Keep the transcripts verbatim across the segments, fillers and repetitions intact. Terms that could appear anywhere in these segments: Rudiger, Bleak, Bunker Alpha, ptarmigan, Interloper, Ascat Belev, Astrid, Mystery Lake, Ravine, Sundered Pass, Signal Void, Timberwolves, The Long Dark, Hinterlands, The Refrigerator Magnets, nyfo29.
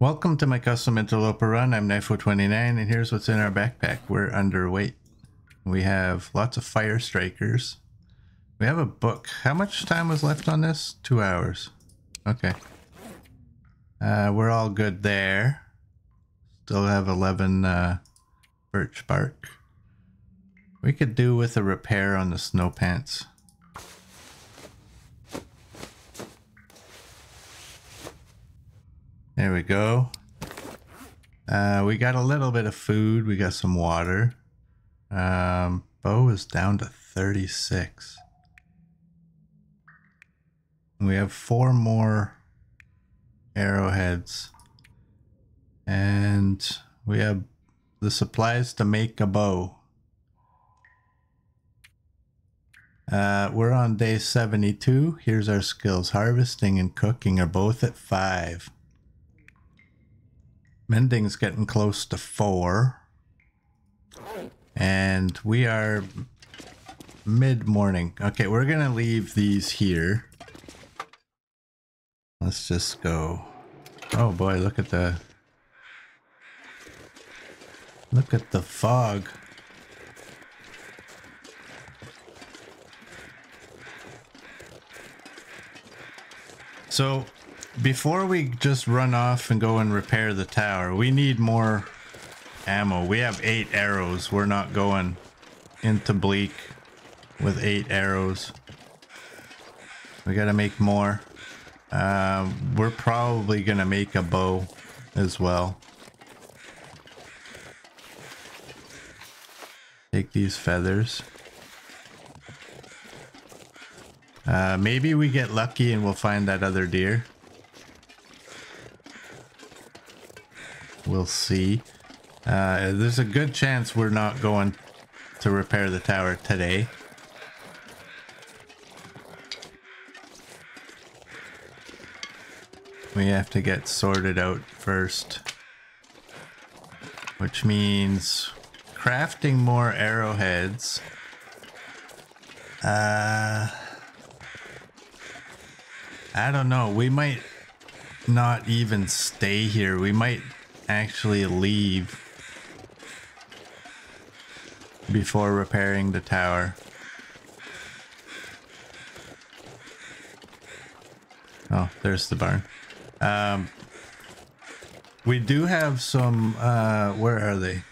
Welcome to my custom Interloper run. I'm nyfo twenty-nine, and here's what's in our backpack. We're underweight. We have lots of fire strikers. We have a book. How much time was left on this? Two hours. Okay. Uh, we're all good there. Still have eleven uh, birch bark. We could do with a repair on the snow pants. There we go. Uh, we got a little bit of food. We got some water. Um, bow is down to thirty-six. We have four more arrowheads. And we have the supplies to make a bow. Uh, we're on day seventy-two. Here's our skills. Harvesting and cooking are both at five. Mending's getting close to four, and we are mid-morning. Okay, we're gonna leave these here. Let's just go. Oh boy, look at the look at the fog. So before we just run off and go and repair the tower, we need more ammo. We have eight arrows. We're not going into Bleak with eight arrows. We gotta make more. Uh, we're probably gonna make a bow as well. Take these feathers. Uh, maybe we get lucky and we'll find that other deer. We'll see. Uh, there's a good chance we're not going to repair the tower today. We have to get sorted out first, which means crafting more arrowheads. Uh, I don't know. We might not even stay here. We might actually leave before repairing the tower. Oh, there's the barn. Um, we do have some, uh, where are they?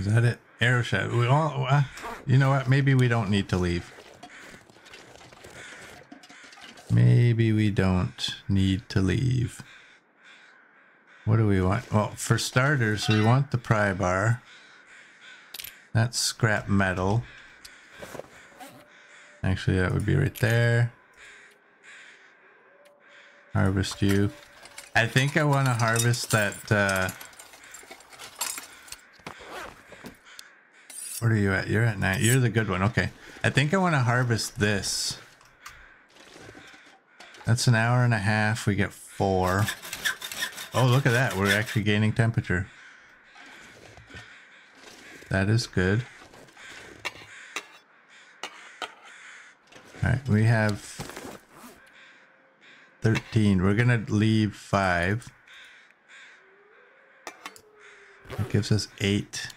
Is that it? Arrow shot. We all, uh, you know what? Maybe we don't need to leave. Maybe we don't need to leave. What do we want? Well, for starters, we want the pry bar. That's scrap metal. Actually, that would be right there. Harvest you. I think I want to harvest that. Uh... What are you at? You're at nine. You're the good one. Okay. I think I want to harvest this. That's an hour and a half. We get four. Oh, look at that. We're actually gaining temperature. That is good. All right, we have thirteen. We're going to leave five. That gives us eight.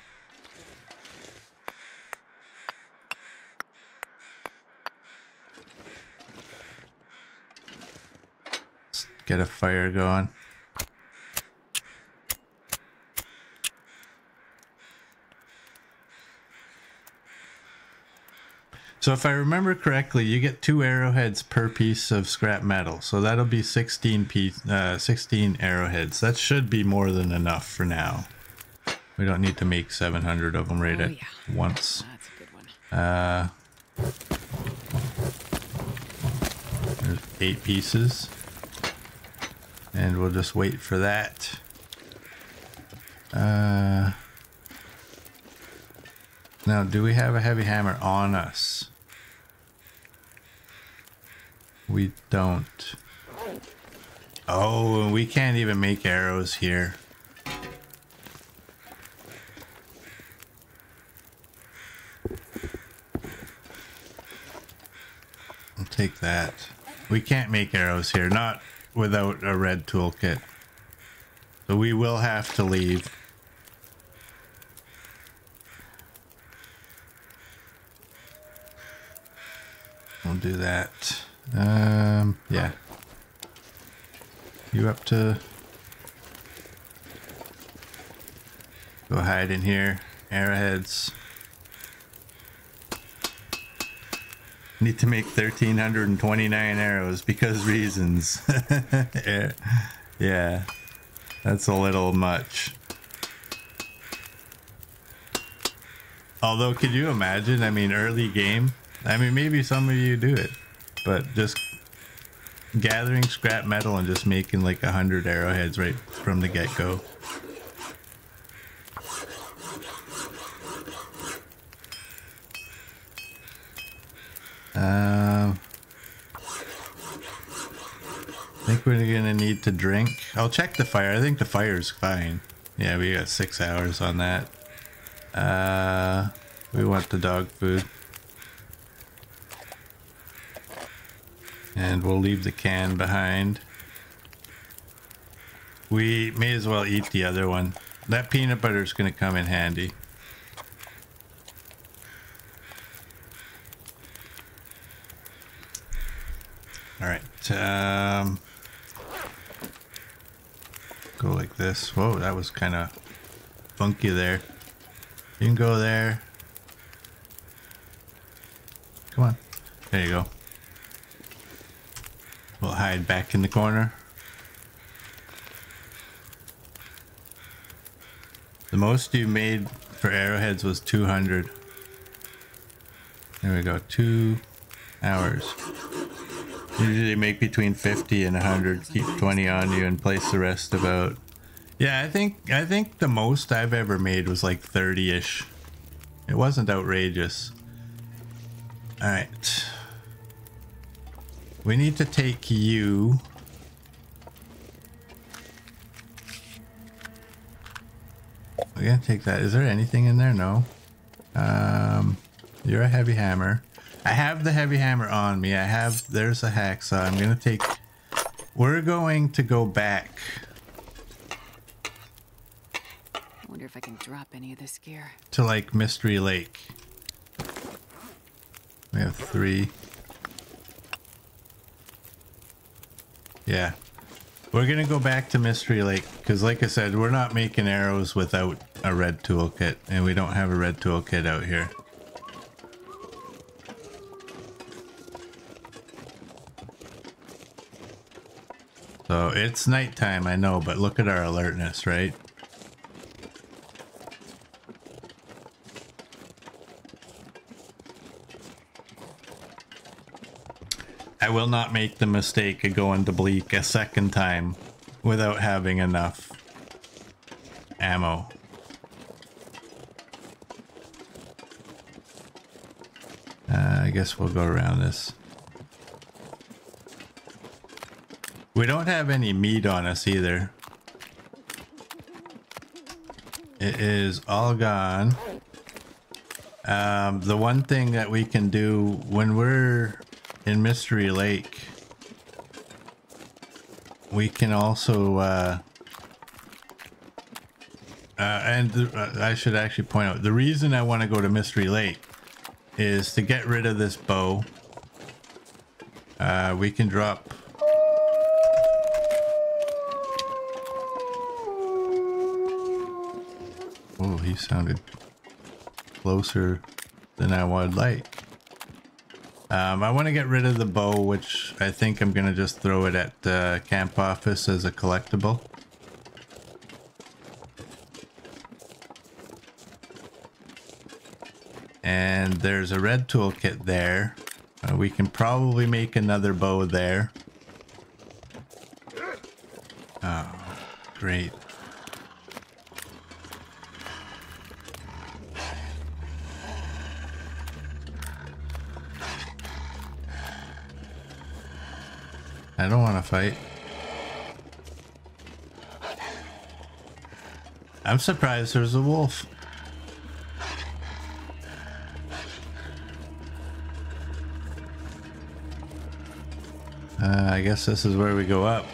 Let's get a fire going. So if I remember correctly, you get two arrowheads per piece of scrap metal. So that'll be sixteen piece, uh, sixteen arrowheads. That should be more than enough for now. We don't need to make seven hundred of them right oh, at yeah. once. That's a good one. Uh, there's eight pieces. And we'll just wait for that. Uh, now, do we have a heavy hammer on us? We don't. Oh, and we can't even make arrows here. I'll take that. We can't make arrows here, not without a red toolkit. So we will have to leave. We'll do that. Um, yeah. You up to... Go hide in here. Arrowheads. Need to make one thousand three hundred twenty-nine arrows because reasons. Yeah. That's a little much. Although, could you imagine? I mean, early game. I mean, maybe some of you do it. But just gathering scrap metal and just making like one hundred arrowheads right from the get-go. Um, I think we're gonna need to drink. I'll check the fire. I think the fire's fine. Yeah, we got six hours on that. Uh, we want the dog food. And we'll leave the can behind. We may as well eat the other one. That peanut butter is gonna come in handy. All right, um, go like this. Whoa, that was kind of funky there. You can go there. Come on. There you go. We'll hide back in the corner. The most you made for arrowheads was two hundred. There we go, two hours. Usually make between fifty and one hundred, keep twenty on you and place the rest about. Yeah, I think I think the most I've ever made was like thirty-ish. It wasn't outrageous. All right. We need to take you. We're gonna take that. Is there anything in there? No. Um, you're a heavy hammer. I have the heavy hammer on me. I have, there's a hacksaw. I'm gonna take, we're going to go back. I wonder if I can drop any of this gear. To like Mystery Lake. We have three. Yeah. We're gonna go back to Mystery Lake because like I said, we're not making arrows without a red toolkit and we don't have a red toolkit out here. So it's nighttime, I know, but look at our alertness, right? I will not make the mistake of going to Bleak a second time without having enough ammo. Uh, I guess we'll go around this. We don't have any meat on us either. It is all gone. Um, the one thing that we can do when we're in Mystery Lake, we can also, uh, uh, and I should actually point out, the reason I want to go to Mystery Lake is to get rid of this bow. Uh, we can drop Oh, he sounded closer than I would like. Um, I want to get rid of the bow, which I think I'm going to just throw it at the uh, camp office as a collectible. And there's a red toolkit there. Uh, we can probably make another bow there. Oh, great. I don't want to fight. I'm surprised there's a wolf. Uh, I guess this is where we go up.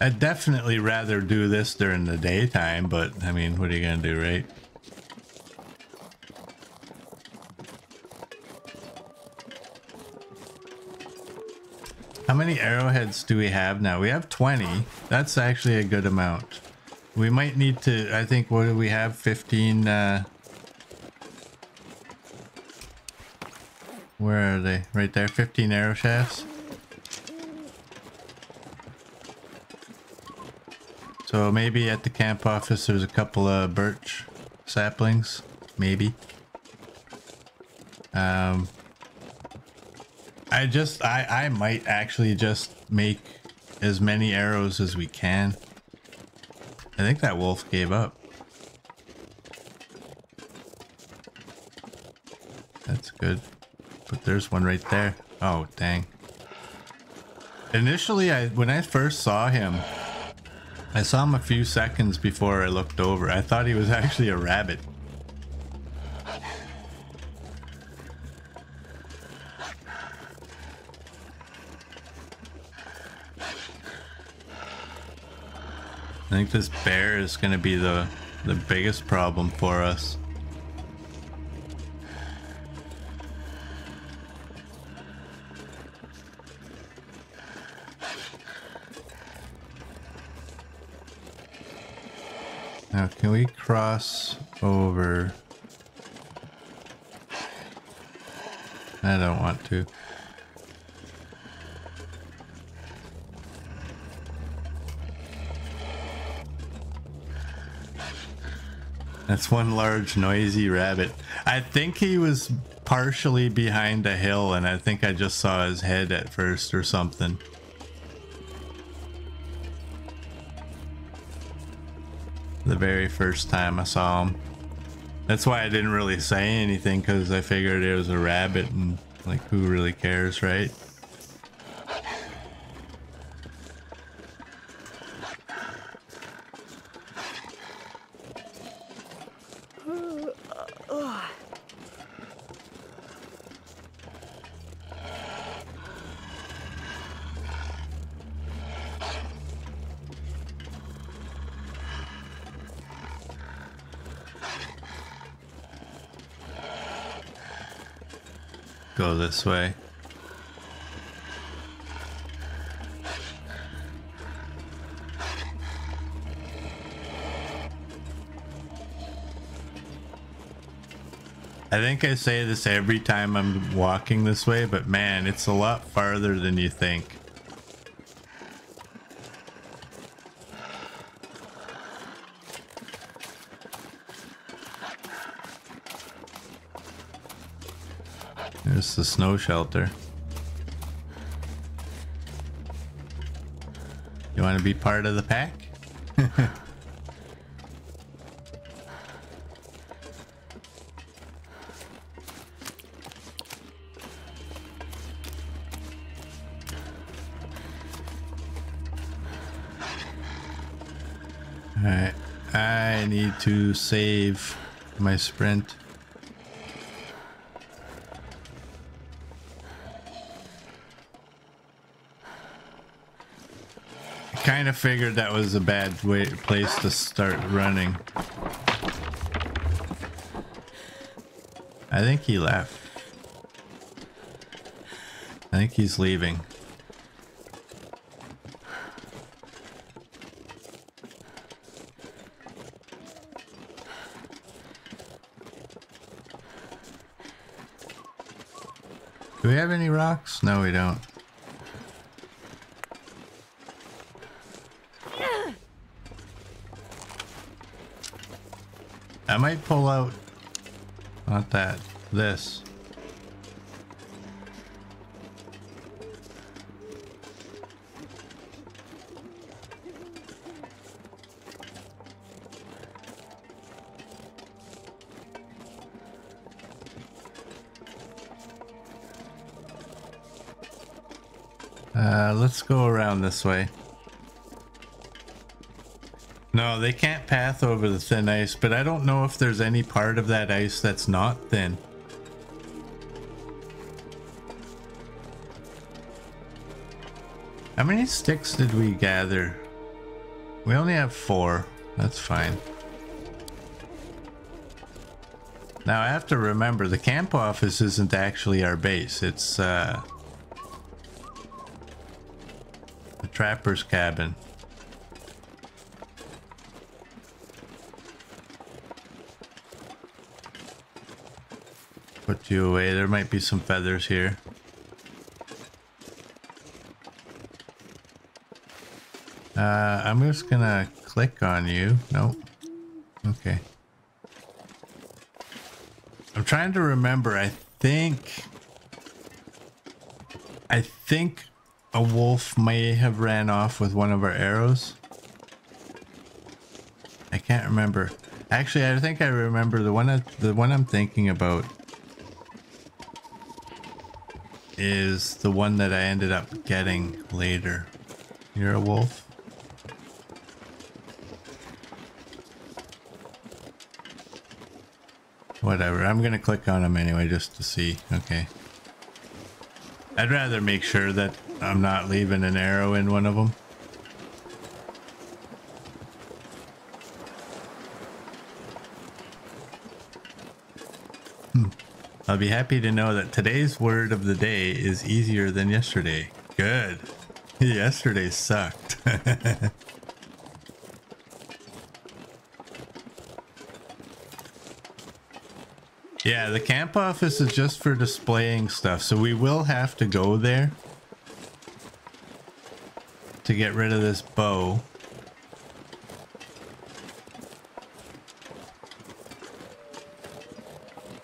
I'd definitely rather do this during the daytime, but I mean, what are you gonna do, right? How many arrowheads do we have now? We have twenty. That's actually a good amount. We might need to, I think, what do we have? fifteen, uh... Where are they? Right there, fifteen arrow shafts. So maybe at the camp office there's a couple of birch saplings, maybe. Um, I just, I, I might actually just make as many arrows as we can. I think that wolf gave up. That's good. But there's one right there. Oh, dang. Initially, I when I first saw him, I saw him a few seconds before I looked over. I thought he was actually a rabbit. I think this bear is going to be the, the biggest problem for us. Now, can we cross over? I don't want to. That's one large, noisy rabbit. I think he was partially behind a hill, and I think I just saw his head at first or something. The very first time I saw him. That's why I didn't really say anything, because I figured it was a rabbit and like, who really cares, right? Go this way. I think I say this every time I'm walking this way, but man, it's a lot farther than you think. There's the snow shelter. You want to be part of the pack? Alright, I need to save my sprint. I kind of figured that was a bad way, place to start running. I think he left. I think he's leaving. Do we have any rocks? No, we don't. I might pull out, not that, this. Uh, let's go around this way. No, they can't path over the thin ice, but I don't know if there's any part of that ice that's not thin. How many sticks did we gather? We only have four. That's fine. Now I have to remember the camp office isn't actually our base. It's uh, the trapper's cabin. Put you away. There might be some feathers here. Uh, I'm just gonna click on you. Nope. Okay. I'm trying to remember. I think... I think a wolf may have ran off with one of our arrows. I can't remember. Actually, I think I remember the one, I, the one I'm thinking about is the one that I ended up getting later. You're a wolf? Whatever, I'm gonna click on them anyway just to see. Okay. I'd rather make sure that I'm not leaving an arrow in one of them. Hmm. I'll be happy to know that today's word of the day is easier than yesterday. Good. Yesterday sucked. Yeah, the camp office is just for displaying stuff, so we will have to go there to get rid of this bow.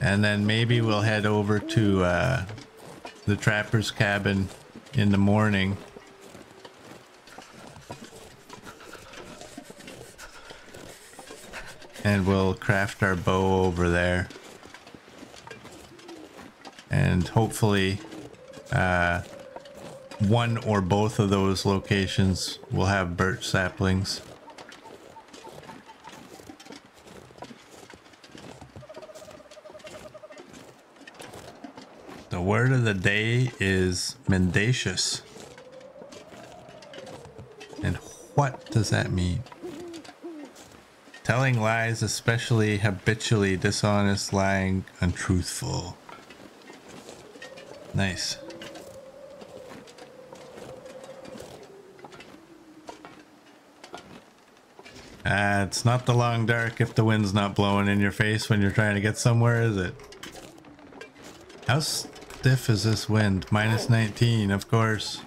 And then maybe we'll head over to uh, the trapper's cabin in the morning. And we'll craft our bow over there. And hopefully uh, one or both of those locations will have birch saplings. The word of the day is mendacious. And what does that mean? Telling lies, especially habitually dishonest, lying, untruthful. Nice. Ah, uh, it's not the long dark if the wind's not blowing in your face when you're trying to get somewhere, is it? How stiff is this wind? minus nineteen, of course.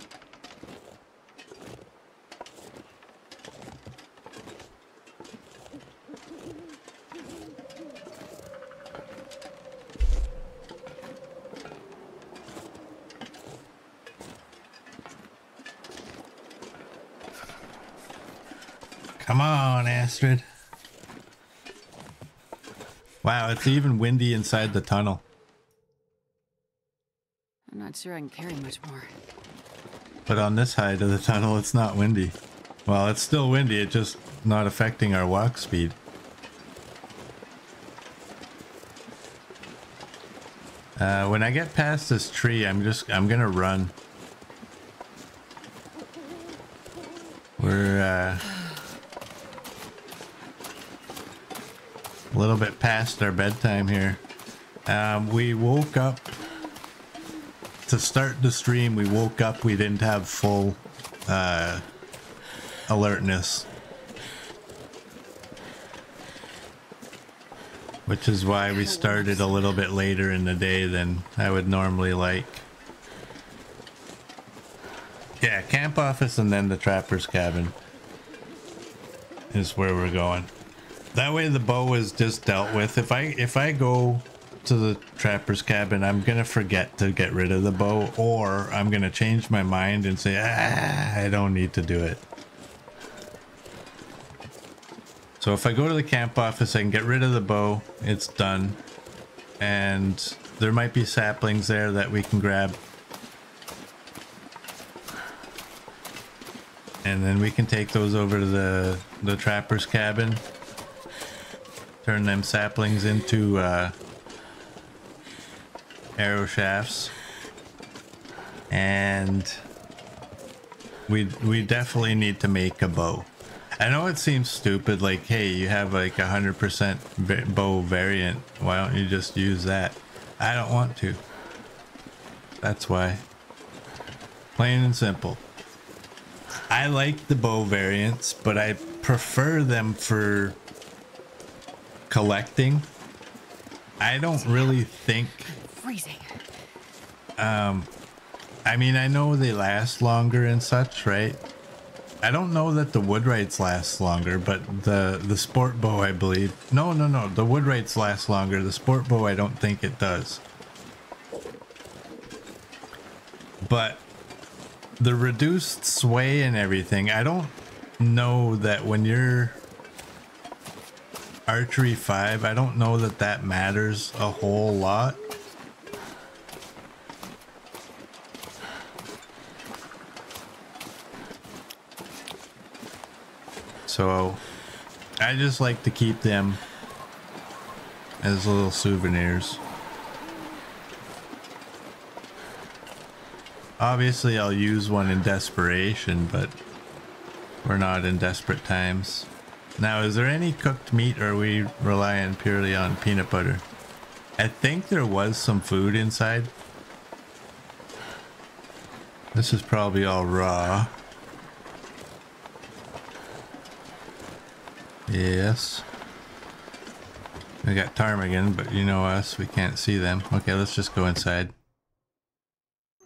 Come on, Astrid. Wow, it's even windy inside the tunnel. I'm not sure I can carry much more. But on this side of the tunnel, it's not windy. Well, it's still windy, it's just not affecting our walk speed. Uh, when I get past this tree, I'm just, I'm gonna run. We're, uh... a little bit past our bedtime here. Um, we woke up to start the stream. We woke up. We didn't have full uh, alertness, which is why we started a little bit later in the day than I would normally like. Yeah, camp office and then the trapper's cabin is where we're going. That way the bow is just dealt with. If I if I go to the trapper's cabin, I'm gonna forget to get rid of the bow, or I'm gonna change my mind and say, ah, I don't need to do it. So if I go to the camp office, I can get rid of the bow. It's done. And there might be saplings there that we can grab. And then we can take those over to the, the trapper's cabin. Turn them saplings into uh, arrow shafts, and we we definitely need to make a bow. I know it seems stupid, like, hey, you have like a hundred percent bow variant, why don't you just use that? I don't want to. That's why. Plain and simple. I like the bow variants, but I prefer them for collecting. I don't really think freezing. Um I mean, I know they last longer and such, right? I don't know that the wood rights last longer, but the the sport bow, I believe. No, no, no. The wood rights last longer. The sport bow, I don't think it does. But the reduced sway and everything, I don't know that when you're archery five, I don't know that that matters a whole lot. So I just like to keep them as little souvenirs. Obviously, I'll use one in desperation, but we're not in desperate times. Now, is there any cooked meat, or are we relying purely on peanut butter? I think there was some food inside. This is probably all raw. Yes. We got ptarmigan, but you know us, we can't see them. Okay, let's just go inside.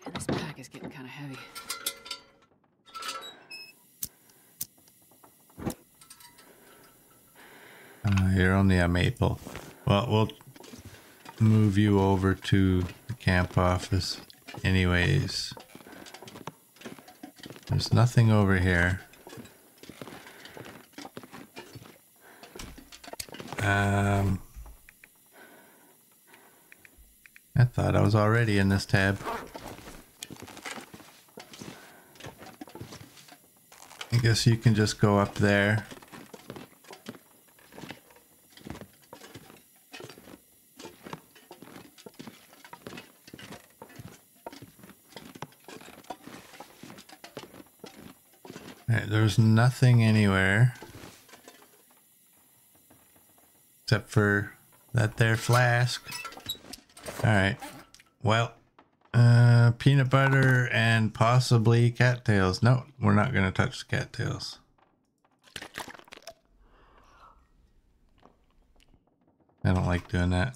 And this pack is getting kind of heavy. Uh, you're only a maple. Well, we'll move you over to the camp office anyways. There's nothing over here. Um, I thought I was already in this tab. I guess you can just go up there. Alright, there's nothing anywhere. Except for that there flask. Alright. Well, uh, peanut butter and possibly cattails. No, we're not going to touch the cattails. I don't like doing that.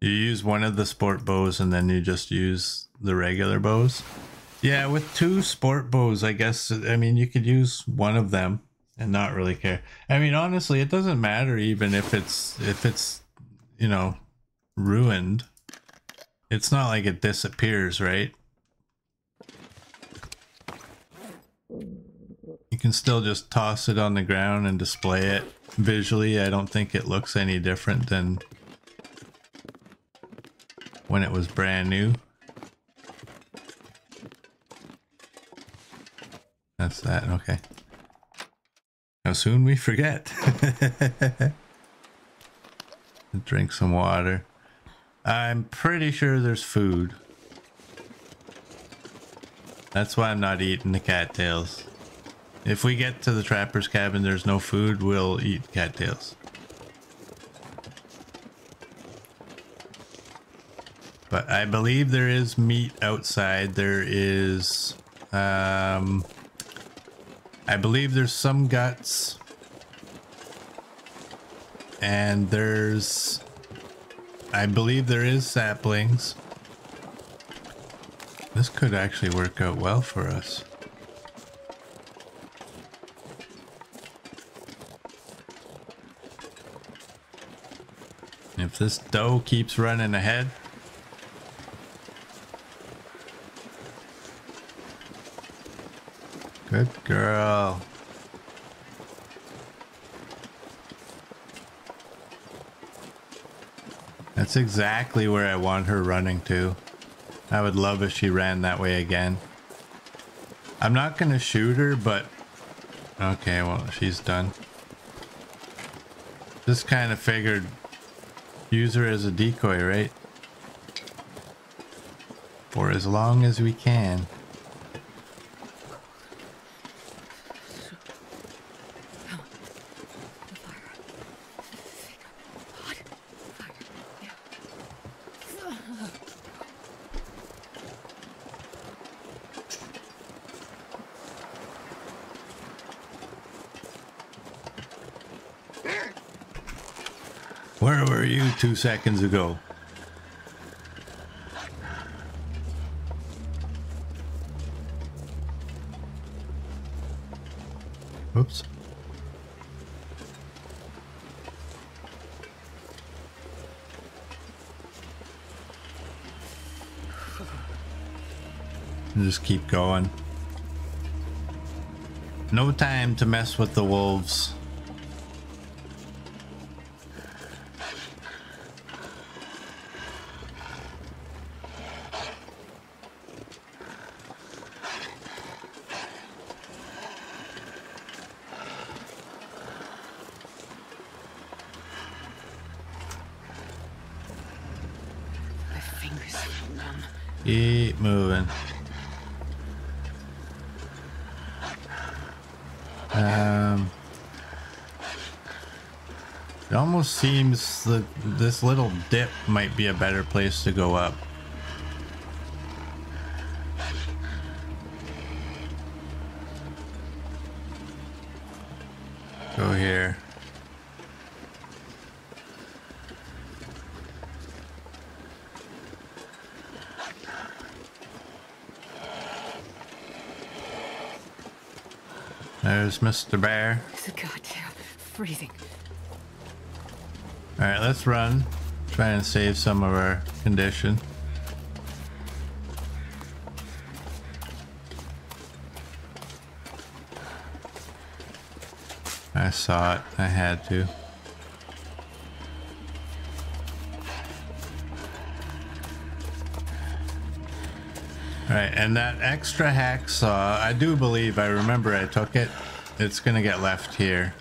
You use one of the sport bows and then you just use the regular bows. Yeah, with two sport bows, I guess, I mean, you could use one of them and not really care. I mean, honestly, it doesn't matter even if it's, if it's, you know, ruined. It's not like it disappears, right? You can still just toss it on the ground and display it. Visually, I don't think it looks any different than when it was brand new. That's that, okay. How soon we forget. Drink some water. I'm pretty sure there's food. That's why I'm not eating the cattails. If we get to the trapper's cabin, there's no food, we'll eat cattails. But I believe there is meat outside. There is, um... I believe there's some guts, and there's, I believe there is saplings. This could actually work out well for us. If this doe keeps running ahead, good girl. That's exactly where I want her running to. I would love if she ran that way again. I'm not going to shoot her, but... Okay, well, she's done. Just kind of figured use her as a decoy, right? for as long as we can. Where were you two seconds ago? Oops. Just keep going. No time to mess with the wolves. Keep moving. Um, it almost seems that this little dip might be a better place to go up. Go here. There's Mister Bear. Goddamn freezing. All right, let's run. Try and save some of our condition. I saw it. I had to. Alright, and that extra hacksaw, I do believe, I remember I took it. It's gonna get left here.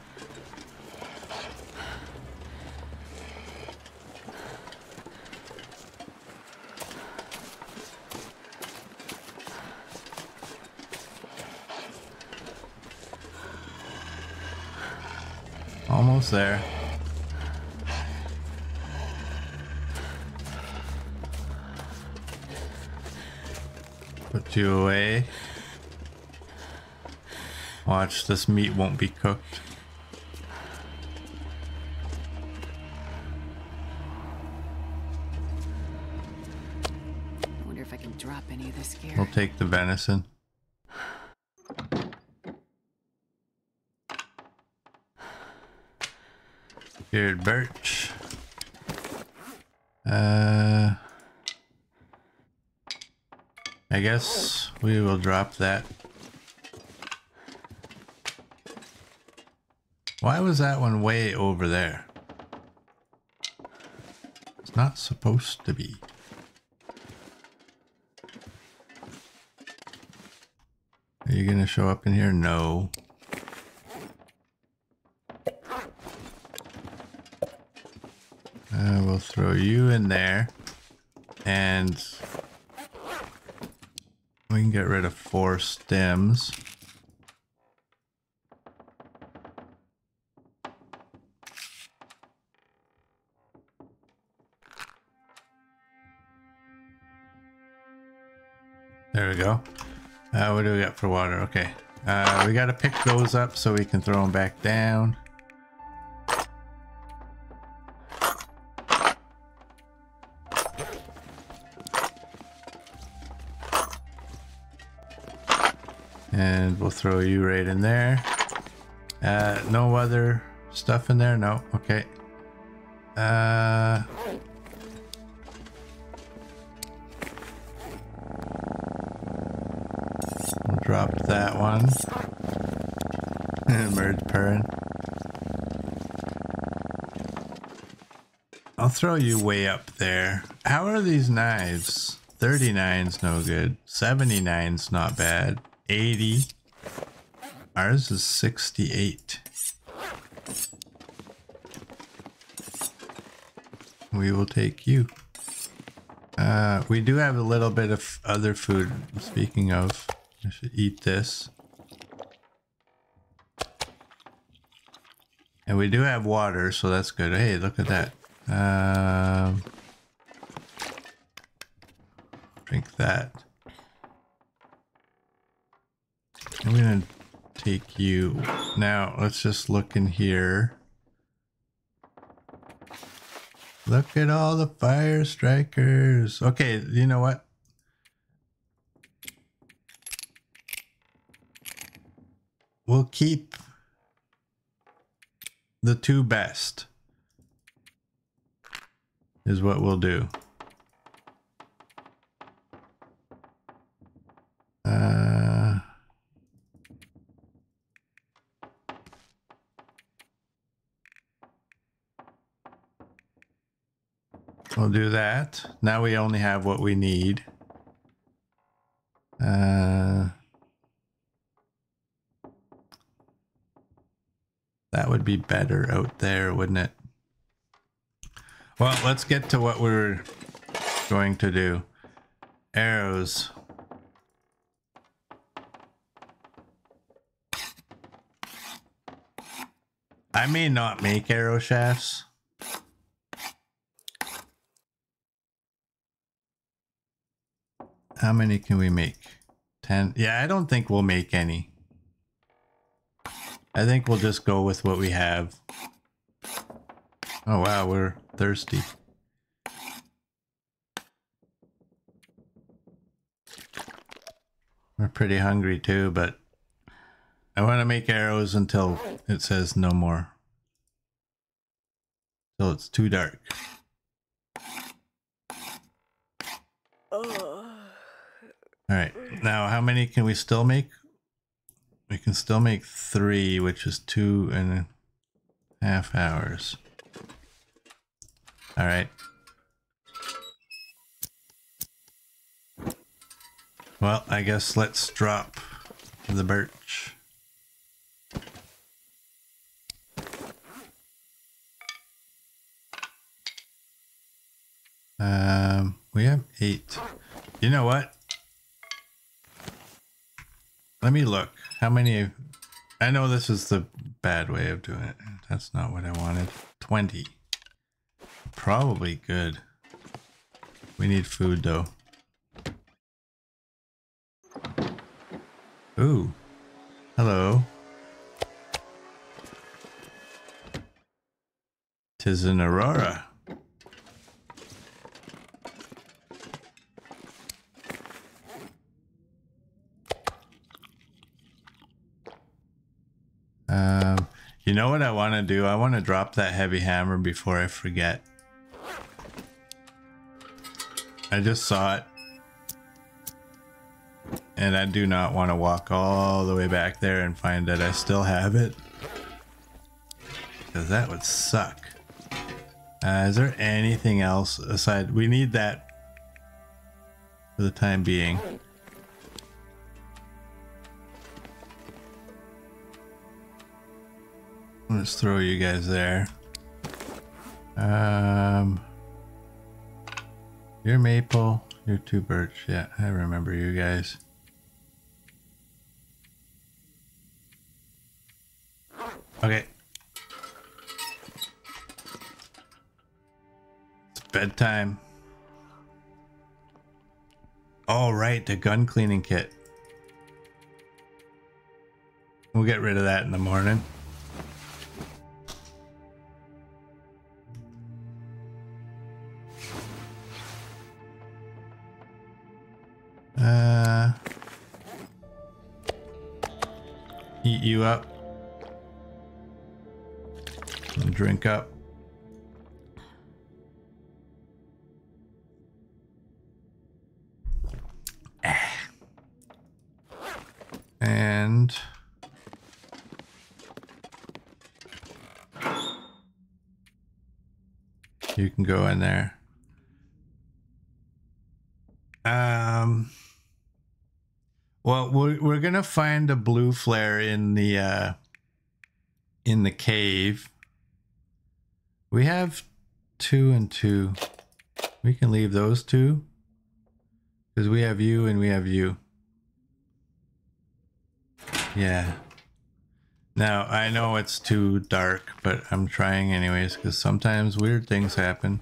Almost there. Put you away. Watch, this meat won't be cooked. I wonder if I can drop any of this gear. We'll take the venison. Cured birch. Uh. I guess we will drop that. Why was that one way over there? It's not supposed to be. Are you gonna show up in here? No. Uh, we'll throw you in there and we can get rid of four stems. There we go. Uh, what do we got for water? Okay. Uh, we got to pick those up so we can throw them back down. And we'll throw you right in there. Uh, no other stuff in there? No. Okay. Uh, we'll drop that one. Bird purring. I'll throw you way up there. How are these knives? thirty-nine's no good. seventy-nine's not bad. eighty. Ours is sixty-eight. We will take you. Uh, we do have a little bit of other food. Speaking of, I should eat this. And we do have water, so that's good. Hey, look at that. Um, drink that. I'm gonna take you. Now, let's just look in here. Look at all the fire strikers. Okay, you know what? We'll keep the two best, is what we'll do. Uh, we'll do that. Now we only have what we need. Uh, that would be better out there, wouldn't it? Well, let's get to what we're going to do. Arrows. I may not make arrow shafts. How many can we make? ten? Yeah, I don't think we'll make any. I think we'll just go with what we have. Oh wow, we're thirsty. We're pretty hungry too, but I want to make arrows until it says no more. Till it's too dark. Alright, now how many can we still make? We can still make three, which is two and a half hours. Alright. Well, I guess let's drop the birch. Um, we have eight. You know what? Let me look. How many? I know this is the bad way of doing it. That's not what I wanted. twenty. Probably good. We need food though. Ooh. Hello. Tis an aurora. Um, you know what I want to do? I want to drop that heavy hammer before I forget. I just saw it. And I do not want to walk all the way back there and find that I still have it. Because that would suck. Uh, is there anything else aside? We need that for the time being. Let's throw you guys there. Um, you're maple, you're two birch. Yeah, I remember you guys. Okay. It's bedtime. All right, the gun cleaning kit. We'll get rid of that in the morning. Uh, eat you up and drink up. And you can go in there. Um, Well, we're, we're going to find a blue flare in the, uh, in the cave. We have two and two. We can leave those two, because we have you and we have you. Yeah. Now, I know it's too dark, but I'm trying anyways, because sometimes weird things happen.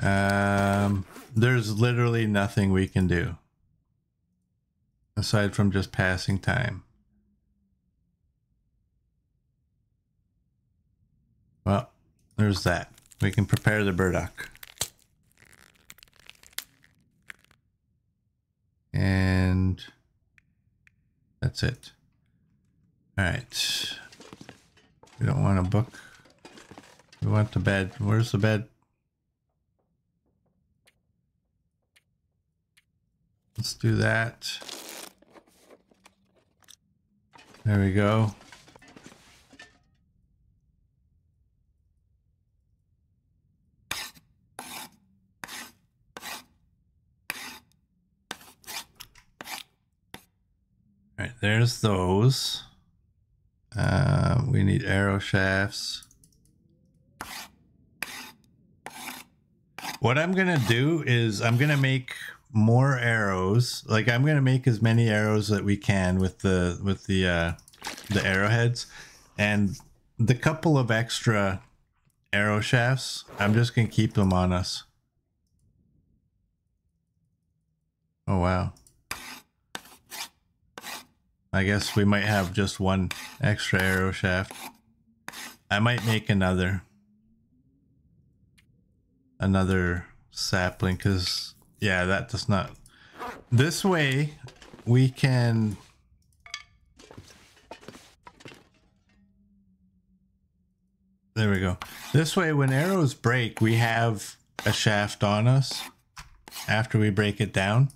Um, there's literally nothing we can do, aside from just passing time. Well, there's that. We can prepare the burdock. And that's it. All right. We don't want a book. We want the bed. Where's the bed? Let's do that. There we go. All right, there's those. Uh, we need arrow shafts. What I'm gonna do is I'm gonna make more arrows. Like I'm gonna make as many arrows that we can with the with the uh, the arrowheads, and the couple of extra arrow shafts, I'm just gonna keep them on us. Oh wow. I guess we might have just one extra arrow shaft. I might make another. Another sapling, because, yeah, that does not... This way, we can... There we go. This way, when arrows break, we have a shaft on us after we break it down.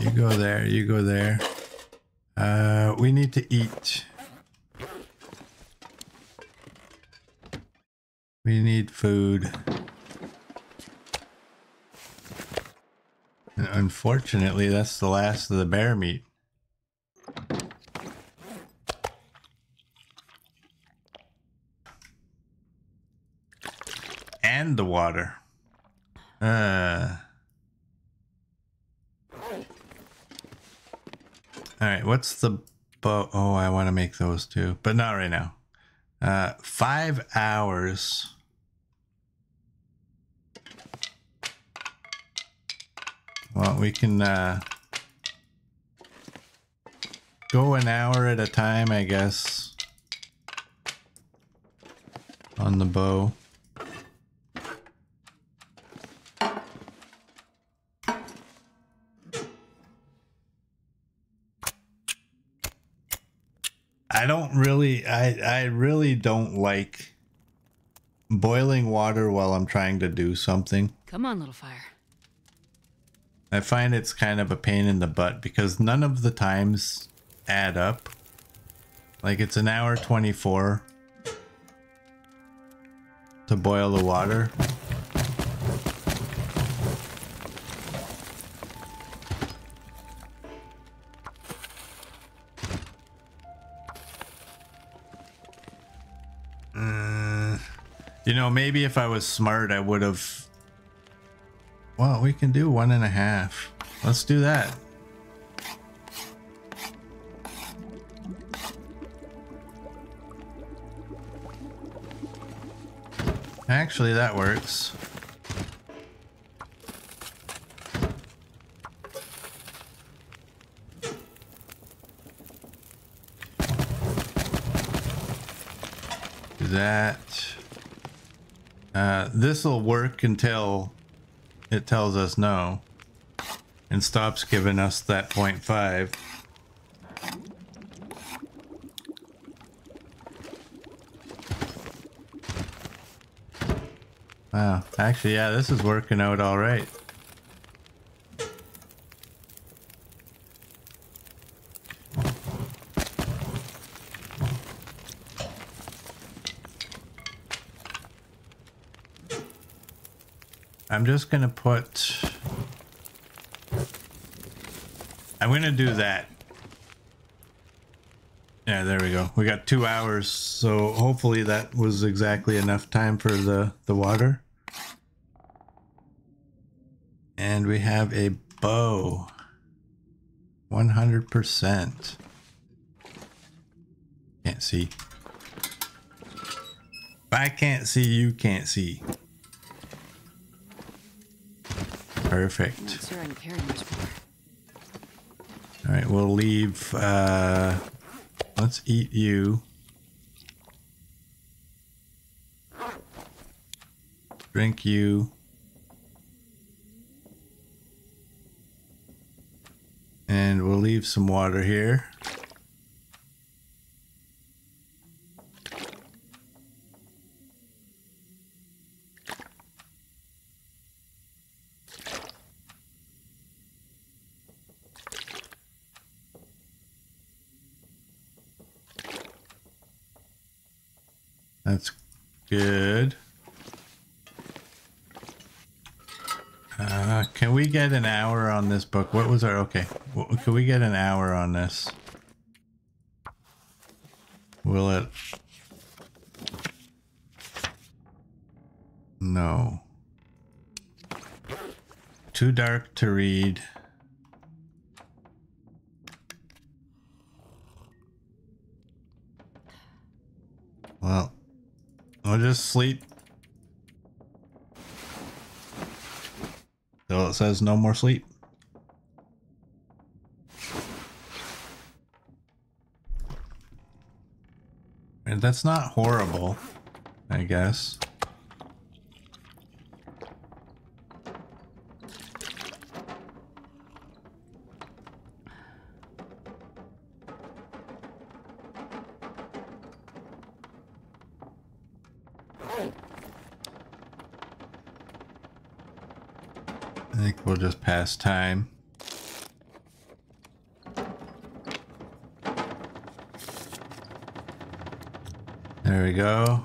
You go there, you go there. Uh, we need to eat. We need food. And unfortunately, that's the last of the bear meat. And the water. Uh... All right, what's the bow? Oh, I want to make those too, but not right now. Uh, five hours. Well, we can uh, go an hour at a time, I guess, on the bow. I don't really, I, I really don't like boiling water while I'm trying to do something. Come on, little fire. I find it's kind of a pain in the butt because none of the times add up. Like it's an hour twenty-four to boil the water. You know, maybe if I was smart, I would have... Well, we can do one and a half. Let's do that. Actually, that works. Do that. Uh, this will work until it tells us no and stops giving us that point five. Wow, actually, yeah, this is working out all right. I'm just gonna put, I'm gonna do that. Yeah, there we go. We got two hours, so hopefully that was exactly enough time for the, the water. And we have a bow. one hundred percent. Can't see. If I can't see, you can't see. Perfect. I'm not sure I'm carrying much more. All right, we'll leave... Uh, Let's eat you. Drink you. And we'll leave some water here. That's good. Uh, can we get an hour on this book? What was our... Okay. Well, can we get an hour on this? Will it... No. Too dark to read. Well... I'll just sleep. So it says no more sleep. And that's not horrible, I guess. We'll just pass time. There we go.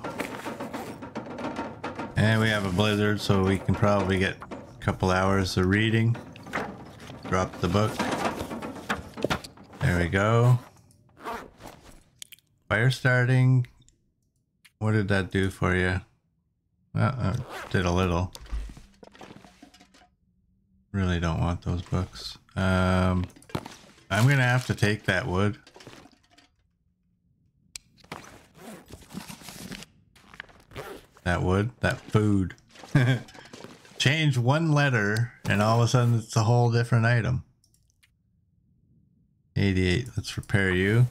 And we have a blizzard, so we can probably get a couple hours of reading. Drop the book. There we go. Fire starting. What did that do for you? Well, it did a little. Really don't want those books. Um, I'm gonna have to take that wood. That wood, that food. Change one letter and all of a sudden it's a whole different item. eighty-eight, let's repair you.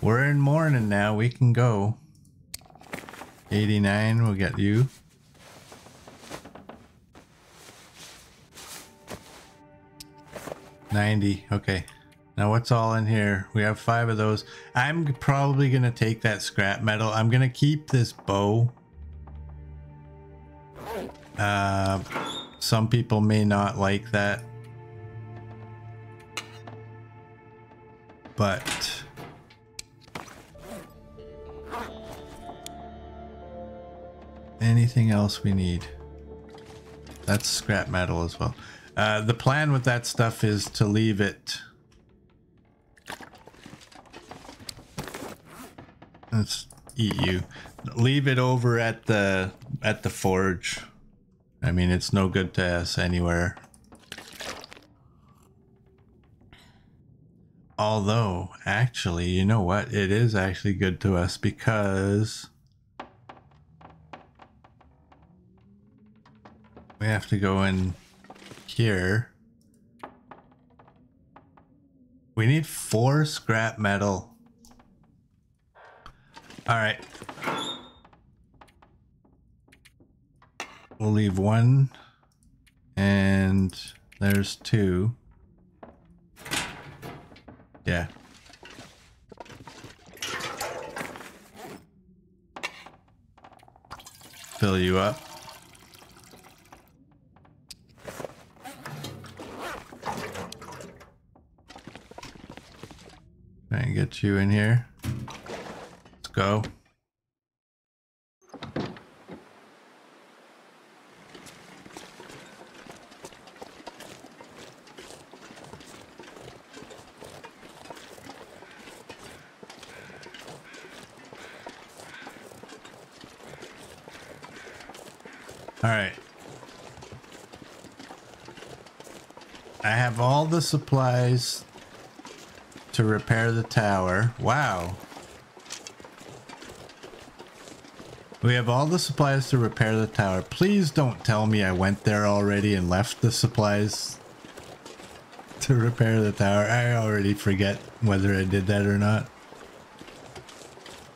We're in morning now, we can go. eighty-nine, we'll get you. ninety. Okay. Now what's all in here? We have five of those. I'm probably going to take that scrap metal. I'm going to keep this bow. Uh, some people may not like that. But... anything else we need? That's scrap metal as well. Uh, the plan with that stuff is to leave it. Let's eat you. Leave it over at the at the forge. I mean, it's no good to us anywhere. Although, actually, you know what? It is actually good to us because we have to go in. Here we need four scrap metal. All right, we'll leave one, and there's two. Yeah, fill you up. And get you in here. Let's go. Alright. I have all the supplies to repair the tower. Wow. We have all the supplies to repair the tower. Please don't tell me I went there already and left the supplies to repair the tower. I already forget whether I did that or not.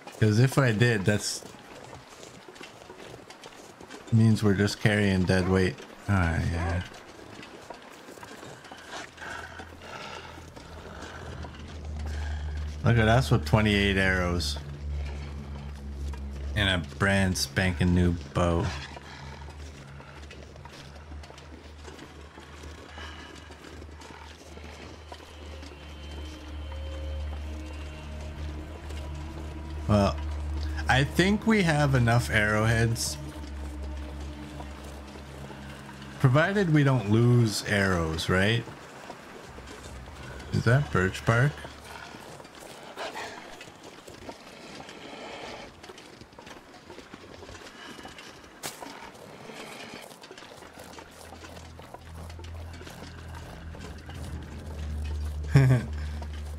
Because if I did, that's... means we're just carrying dead weight. Ah, oh, yeah. Look at us with twenty-eight arrows. And a brand spanking new bow. Well, I think we have enough arrowheads. Provided we don't lose arrows, right? Is that birch bark?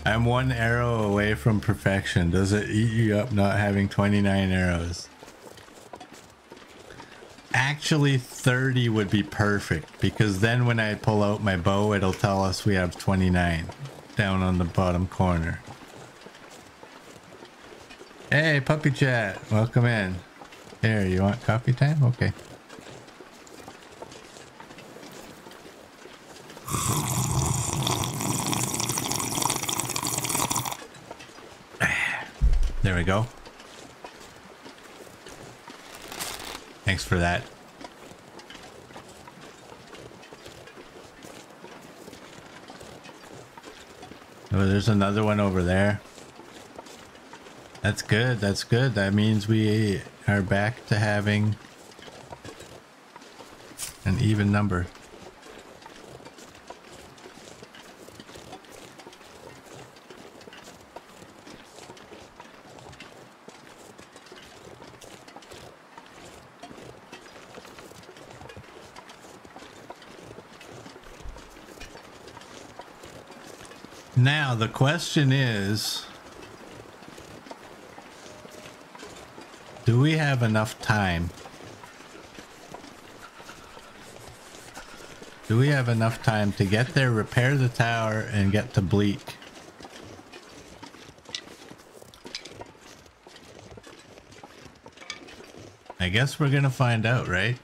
I'm one arrow away from perfection. Does it eat you up not having twenty-nine arrows? Actually, thirty would be perfect, because then when I pull out my bow, it'll tell us we have twenty-nine down on the bottom corner. Hey, puppy chat, welcome in. Here, you want coffee time? Okay. There we go. Thanks for that. Oh, there's another one over there. That's good. That's good. That means we are back to having an even number. Now, the question is, do we have enough time? Do we have enough time to get there, repair the tower, and get to Bleak? I guess we're gonna find out, right?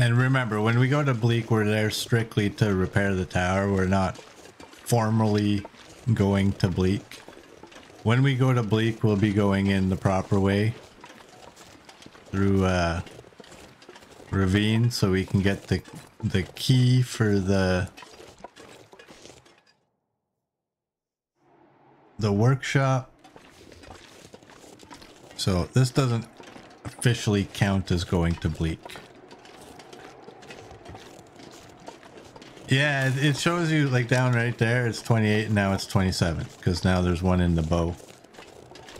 And remember, when we go to Bleak, we're there strictly to repair the tower. We're not formally going to Bleak. When we go to Bleak, we'll be going in the proper way through uh, Ravine, so we can get the the key for the the workshop. So this doesn't officially count as going to Bleak. Yeah, it shows you, like, down right there, it's twenty-eight, and now it's twenty-seven, because now there's one in the bow.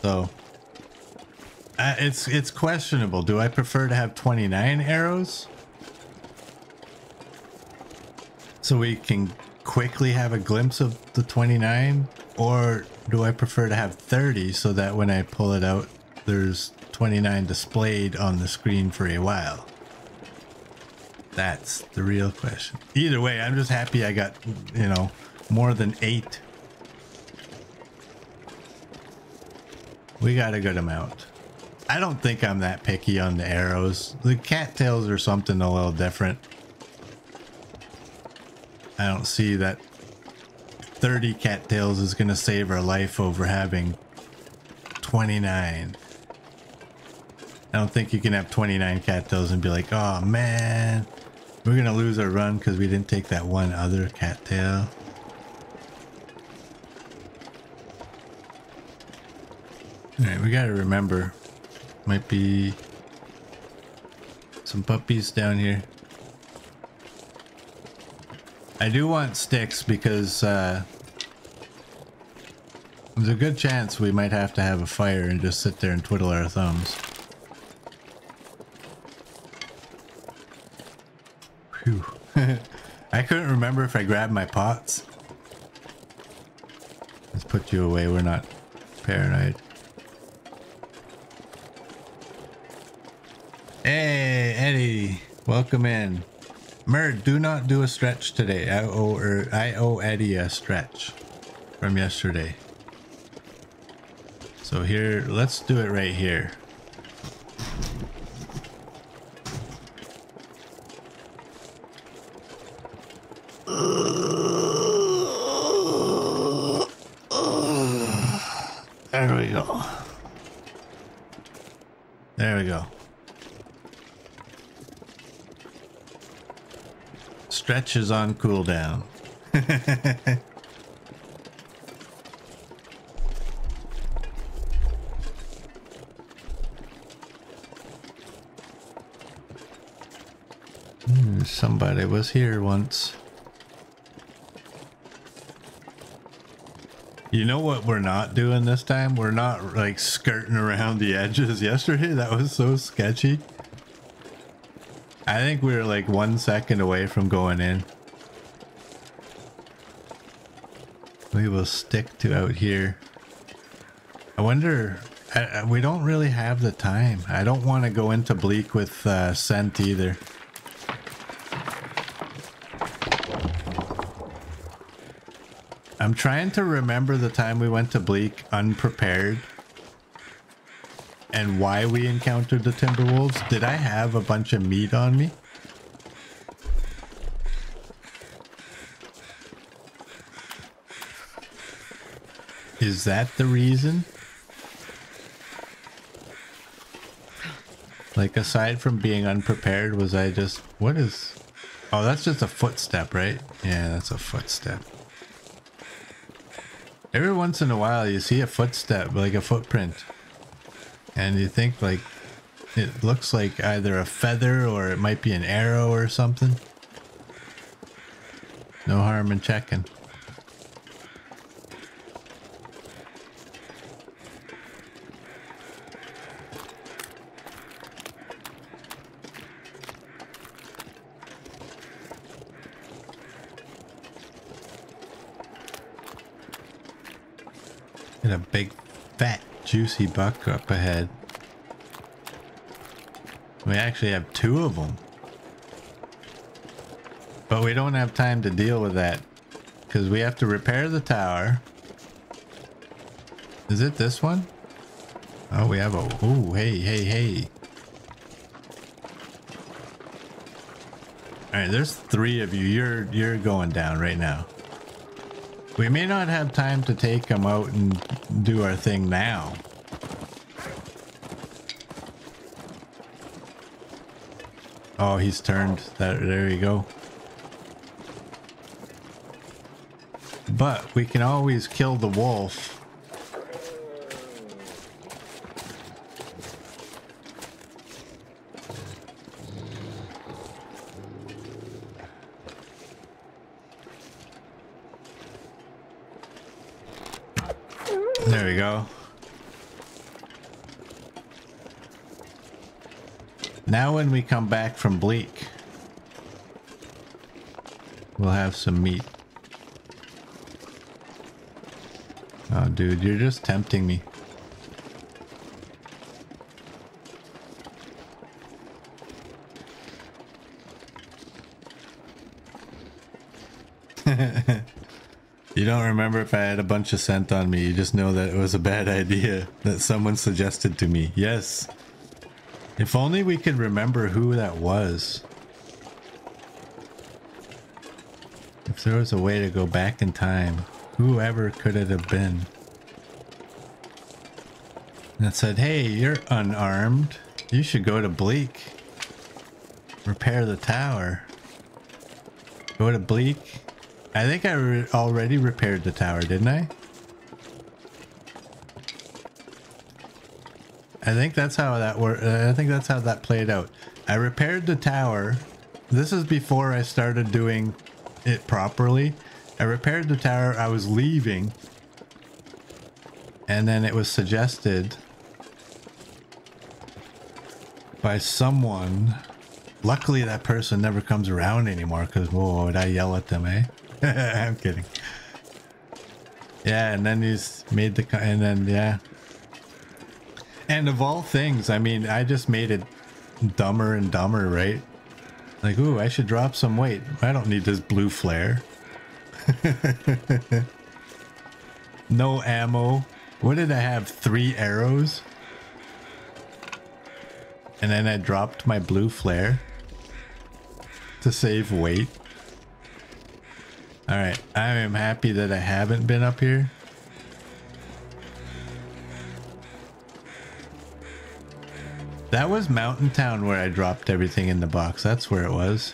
So, uh, it's it's questionable. Do I prefer to have twenty-nine arrows? So we can quickly have a glimpse of the twenty-nine? Or do I prefer to have thirty, so that when I pull it out, there's twenty-nine displayed on the screen for a while? That's the real question. Either way, I'm just happy I got, you know, more than eight. We got a good amount. I don't think I'm that picky on the arrows. The cattails are something a little different. I don't see that thirty cattails is going to save our life over having twenty-nine. I don't think you can have twenty-nine cattails and be like, oh man, we're gonna lose our run because we didn't take that one other cattail. Alright, we gotta remember. Might be some puppies down here. I do want sticks because uh, There's a good chance we might have to have a fire and just sit there and twiddle our thumbs. Phew. I couldn't remember if I grabbed my pots. Let's put you away, we're not paranoid. Hey, Eddie, welcome in. Murd, do not do a stretch today. I owe, er, I owe Eddie a stretch from yesterday. So here, let's do it right here. There we go. There we go. Stretch is on cooldown. hmm, somebody was here once. You know what we're not doing this time? We're not like skirting around the edges. Yesterday, that was so sketchy. I think we were like one second away from going in. We will stick to out here. I wonder, I, I, we don't really have the time. I don't want to go into Bleak with uh, scent either. I'm trying to remember the time we went to Bleak unprepared. And why we encountered the Timberwolves. Did I have a bunch of meat on me? Is that the reason? Like, aside from being unprepared, was I just... What is... Oh, that's just a footstep, right? Yeah, that's a footstep. Every once in a while, you see a footstep, like a footprint. And you think like it looks like either a feather or it might be an arrow or something. No harm in checking. Get a big fat juicy buck up ahead. We actually have two of them, but we don't have time to deal with that because we have to repair the tower. Is it this one? Oh, we have a... Oh, hey, hey, hey. All right, there's three of you. You're you're going down right now. We may not have time to take them out and do our thing now. Oh, he's turned. That, there you go. But we can always kill the wolf. There we go. Now when we come back from Bleak, we'll have some meat. Oh, dude, you're just tempting me. You don't remember if I had a bunch of scent on me. You just know that it was a bad idea that someone suggested to me. Yes. If only we could remember who that was. If there was a way to go back in time, whoever could it have been? That said, hey, you're unarmed. You should go to Bleak. Repair the tower. Go to Bleak. I think I re- already repaired the tower, didn't I? I think that's how that worked. I think that's how that played out. I repaired the tower. This is before I started doing it properly. I repaired the tower. I was leaving. And then it was suggested by someone. Luckily, that person never comes around anymore, because whoa, would I yell at them, eh? I'm kidding. Yeah, and then he's made the, and then, yeah. And of all things, I mean, I just made it dumber and dumber, right? Like, ooh, I should drop some weight. I don't need this blue flare. No ammo. What did I have? Three arrows? And then I dropped my blue flare to save weight. Alright, I am happy that I haven't been up here. That was Mountain Town where I dropped everything in the box. That's where it was.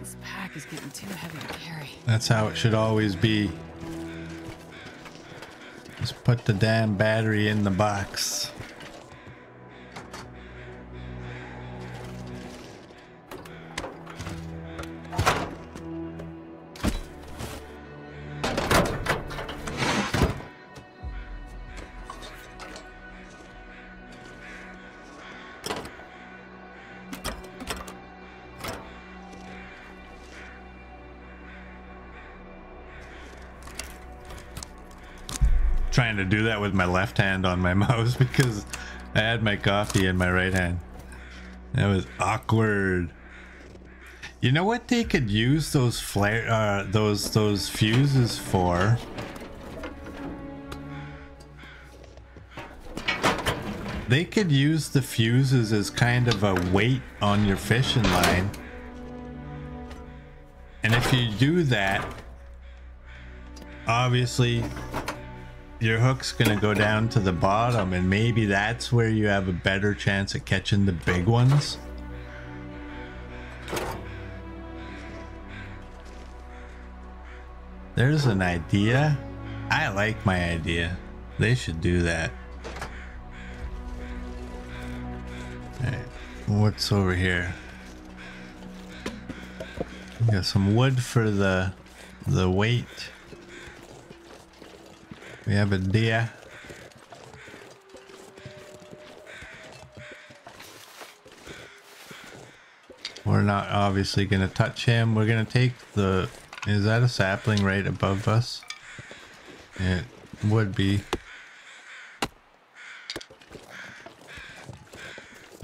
This pack is getting too heavy to carry. That's how it should always be. Let's put the damn battery in the box. Trying to do that with my left hand on my mouse because I had my coffee in my right hand. That was awkward. You know what they could use those flare, uh, those those fuses for? They could use the fuses as kind of a weight on your fishing line, and if you do that, obviously your hook's gonna go down to the bottom, and maybe that's where you have a better chance at catching the big ones. There's an idea. I like my idea. They should do that. All right, what's over here? We got some wood for the the weight. We have a deer. We're not obviously going to touch him. We're going to take the... Is that a sapling right above us? It would be.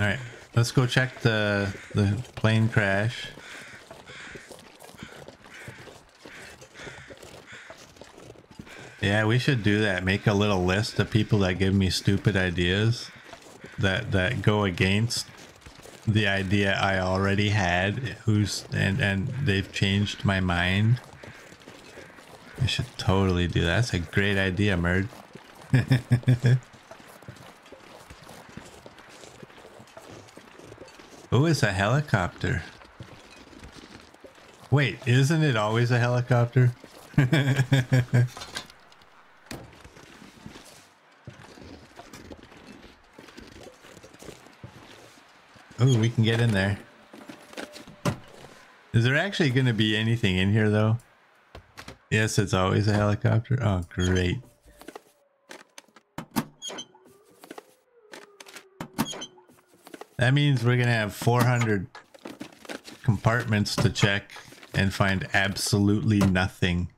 Alright, let's go check the, the plane crash. Yeah, we should do that. Make a little list of people that give me stupid ideas that that go against the idea I already had, who's and and they've changed my mind. I should totally do that. That's a great idea, Merd. Oh, it's a helicopter. Wait, isn't it always a helicopter? Oh, we can get in there. Is there actually going to be anything in here, though? Yes, it's always a helicopter. Oh, great. That means we're going to have four hundred compartments to check and find absolutely nothing.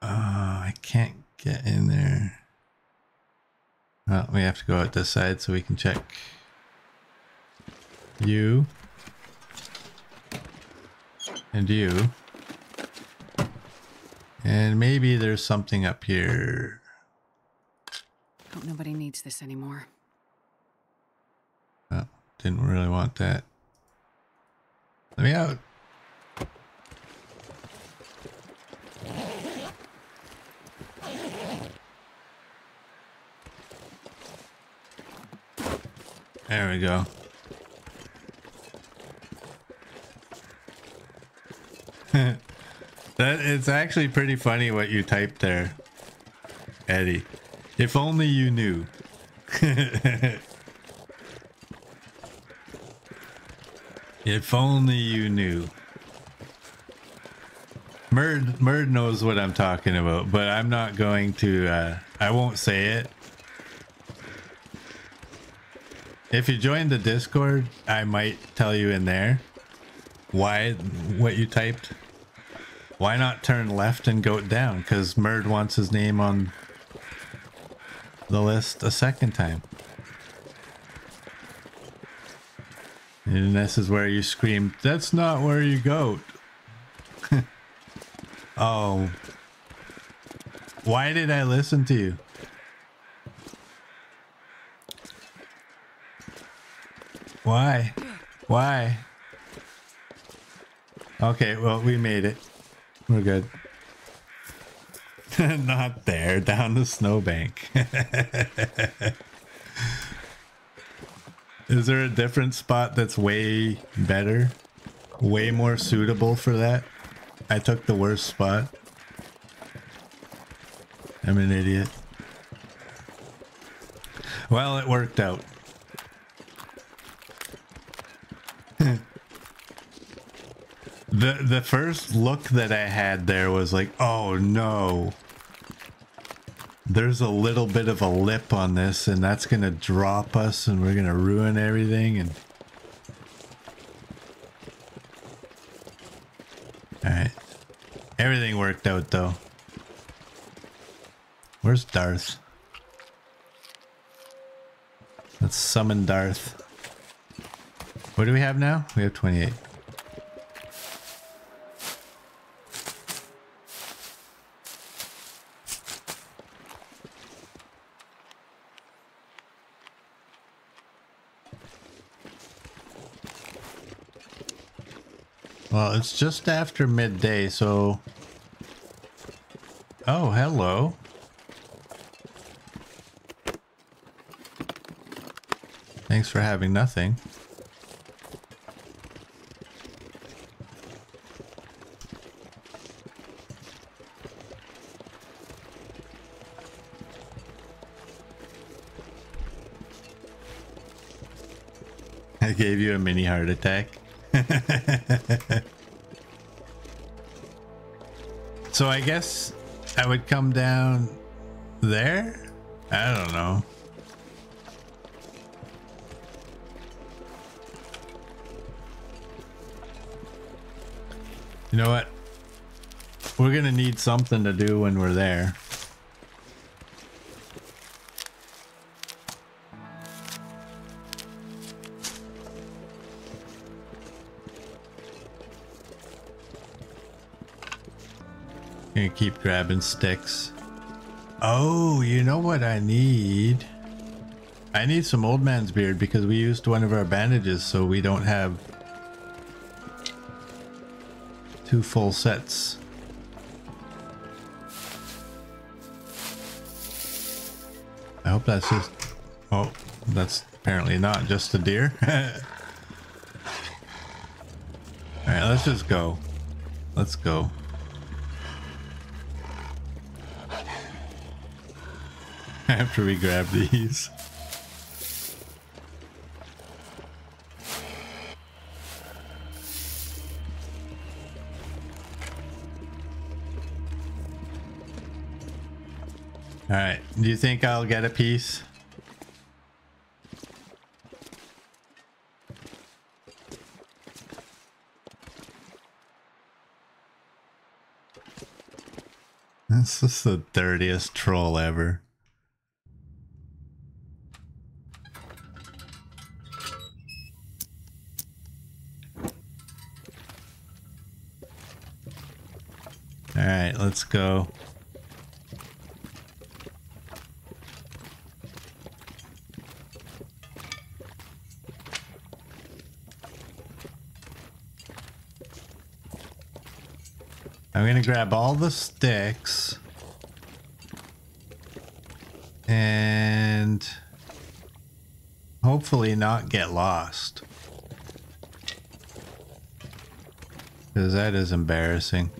Oh, I can't get in there. Well, we have to go out this side so we can check. You and you, and maybe there's something up here. Hope nobody needs this anymore. Oh, didn't really want that. Let me out. There we go. that it's actually pretty funny what you typed there, Eddie. If only you knew. If only you knew. Murd, Murd knows what I'm talking about, but I'm not going to, uh, I won't say it. If you join the Discord, I might tell you in there why, what you typed. Why not turn left and go down? Because Murd wants his name on the list a second time. And this is where you scream, that's not where you go. Oh. Why did I listen to you? Why? Why? Okay, well, we made it. We're good. Not there, down the snowbank. Is there a different spot that's way better? Way more suitable for that? I took the worst spot. I'm an idiot. Well, it worked out. The the first look that I had there was like, oh no. There's a little bit of a lip on this and that's gonna drop us and we're gonna ruin everything. And alright. Everything worked out though. Where's Darth? Let's summon Darth. What do we have now? We have twenty-eight. Well, it's just after midday, so... Oh, hello. Thanks for having nothing. I gave you a mini heart attack. So I guess I would come down there? I don't know. You know what? We're gonna need something to do when we're there. Gonna keep grabbing sticks. Oh, you know what I need? I need some old man's beard because we used one of our bandages, so we don't have two full sets. I hope that's just... Oh, that's apparently not just a deer. Alright, let's just go. Let's go. After we grab these. All right, do you think I'll get a piece? This is the dirtiest troll ever. Alright, let's go. I'm gonna grab all the sticks. And... hopefully not get lost. Because that is embarrassing.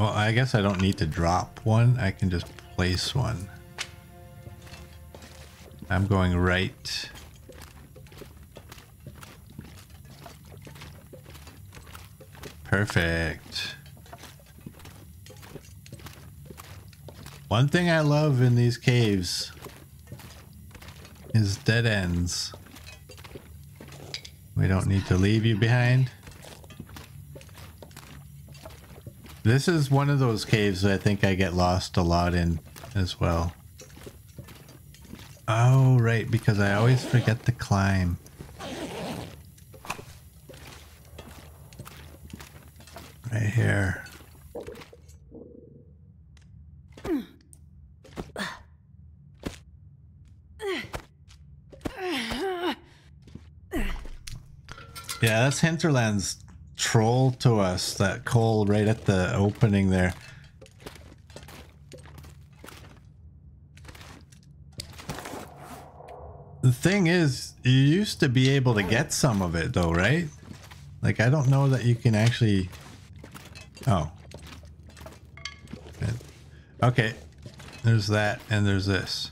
I guess I don't need to drop one. I can just place one. I'm going right. Perfect. One thing I love in these caves is dead ends. We don't need to leave you behind. This is one of those caves that I think I get lost a lot in as well. Oh, right, because I always forget to climb. Right here. Yeah, that's Hinterlands troll to us, that coal right at the opening there. The thing is, you used to be able to get some of it though, right? Like, I don't know that you can actually... Oh. Okay. There's that, and there's this.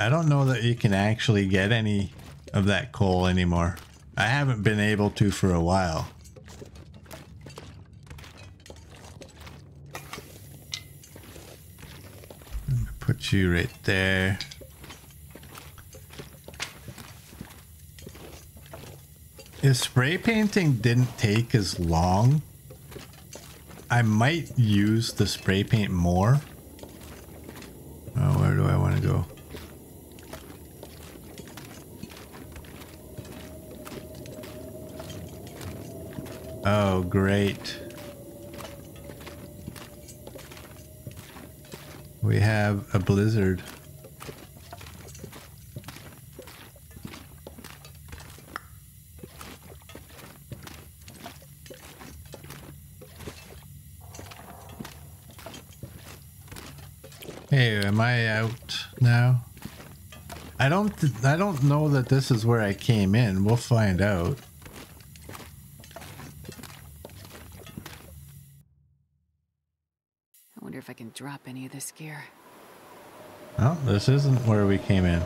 I don't know that you can actually get any of that coal anymore. I haven't been able to for a while. Put you right there. If spray painting didn't take as long, I might use the spray paint more. Oh, where do I want to go? Oh, great. We have a blizzard. Hey, am I out now? I don't I don't know that this is where I came in. We'll find out. Drop any of this gear. Oh, this isn't where we came in.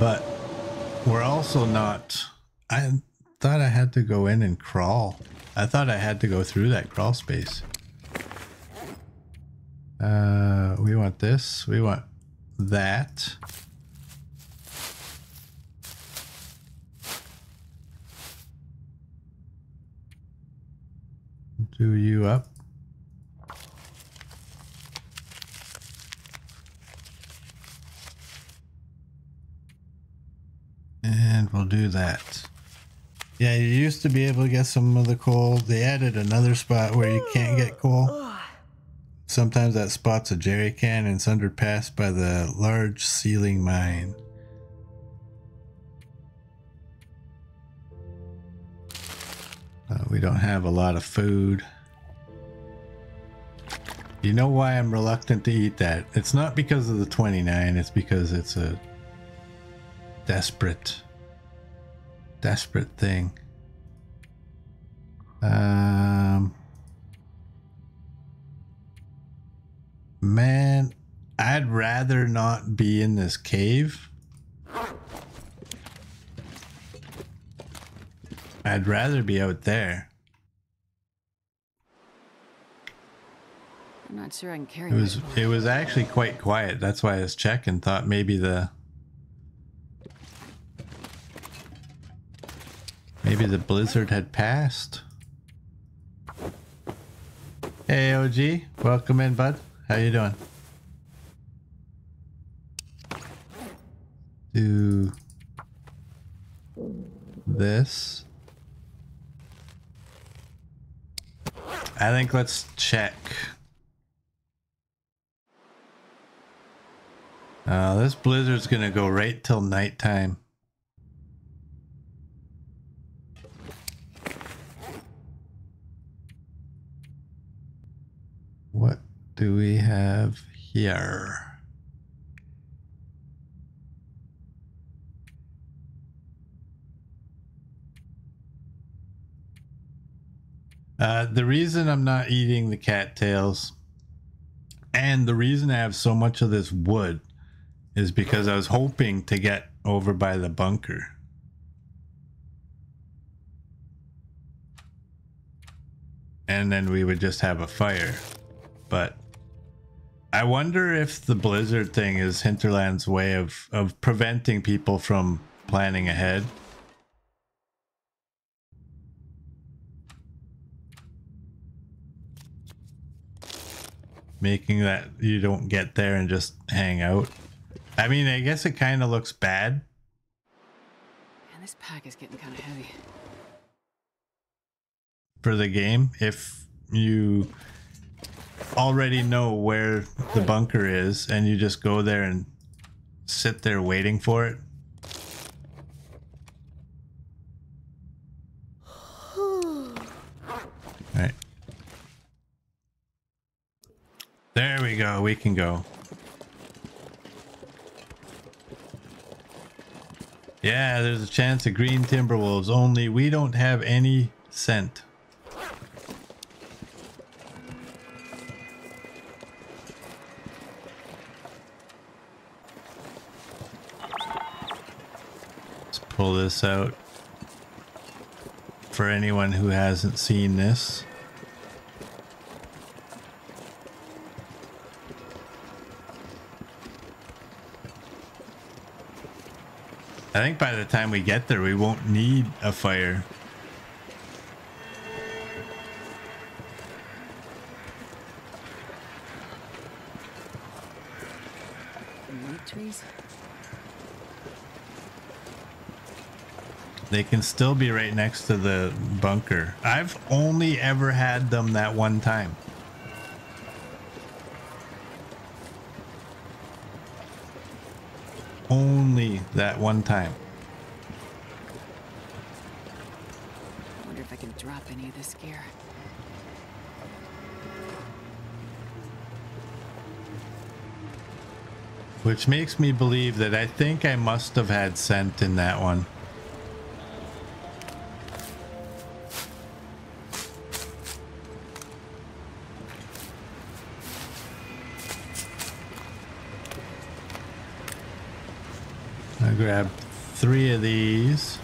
But we're also not... I thought I had to go in and crawl. I thought I had to go through that crawl space. Uh, we want this. We want that. Do you up? And we'll do that. Yeah, you used to be able to get some of the coal. They added another spot where you can't get coal. Sometimes that spot's a jerry can and Sundered Pass by the large sealing mine. Uh, we don't have a lot of food. You know why I'm reluctant to eat that? It's not because of the twenty-nine, it's because it's a desperate, desperate thing. Um, man, I'd rather not be in this cave. I'd rather be out there. I'm not sure I can carry it. Was, it was actually quite quiet. That's why I was checking. Thought maybe the maybe the blizzard had passed. Hey, O G, welcome in, bud. How you doing? Do this. I think let's check. Uh, this blizzard's gonna go right till nighttime. What do we have here? Uh, the reason I'm not eating the cattails and the reason I have so much of this wood is because I was hoping to get over by the bunker. And then we would just have a fire. But I wonder if the blizzard thing is Hinterland's way of, of preventing people from planning ahead. Making that you don't get there and just hang out. I mean, I guess it kind of looks bad. Man, this pack is getting kind of heavy. For the game, if you already know where the bunker is and you just go there and sit there waiting for it. All right. There we go. We can go. Yeah, there's a chance of green timber wolves, only we don't have any scent. Let's pull this out for anyone who hasn't seen this. I think by the time we get there, we won't need a fire. Trees. They can still be right next to the bunker. I've only ever had them that one time. Only that one time. I wonder if I can drop any of this gear. Which makes me believe that I think I must have had scent in that one. Grab three of these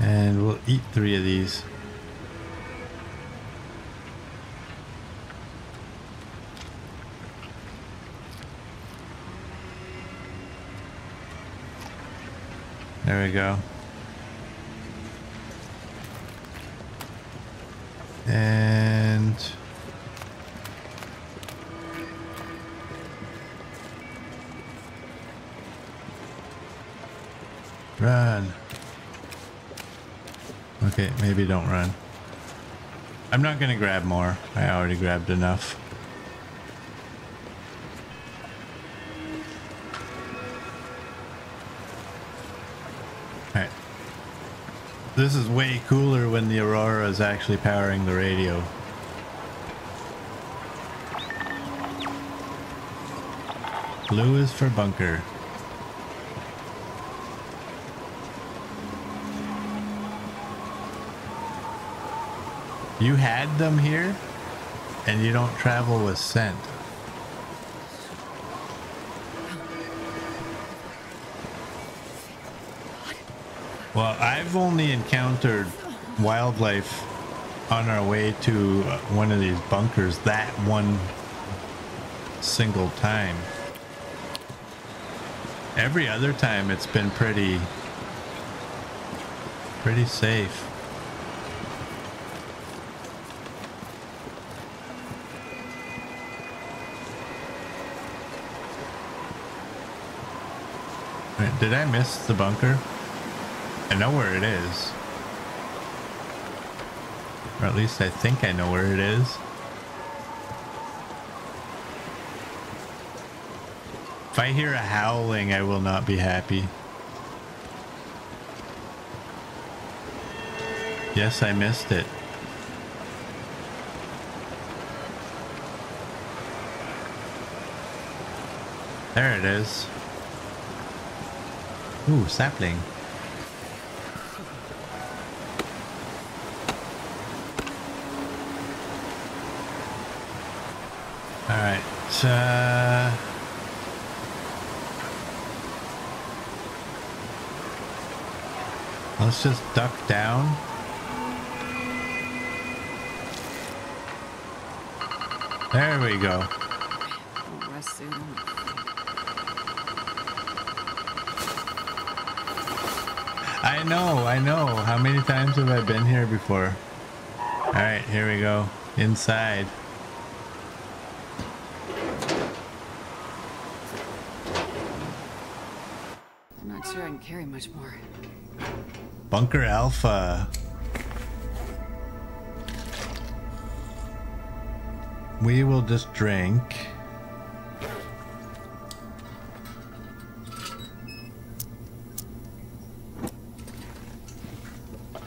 and we'll eat three of these. There we go. And run. Okay, maybe don't run. I'm not gonna grab more. I already grabbed enough. All right. This is way cooler when the Aurora is actually powering the radio. Blue is for bunker. You had them here, and you don't travel with scent. Well, I've only encountered wildlife on our way to one of these bunkers that one single time. Every other time it's been pretty, pretty safe. Did I miss the bunker? I know where it is. Or at least I think I know where it is. If I hear a howling, I will not be happy. Yes, I missed it. There it is. Ooh, sapling. Alright, uh... let's just duck down. There we go. I know, I know. How many times have I been here before? Alright, here we go. Inside. I'm not sure I can carry much more. Bunker Alpha. We will just drink.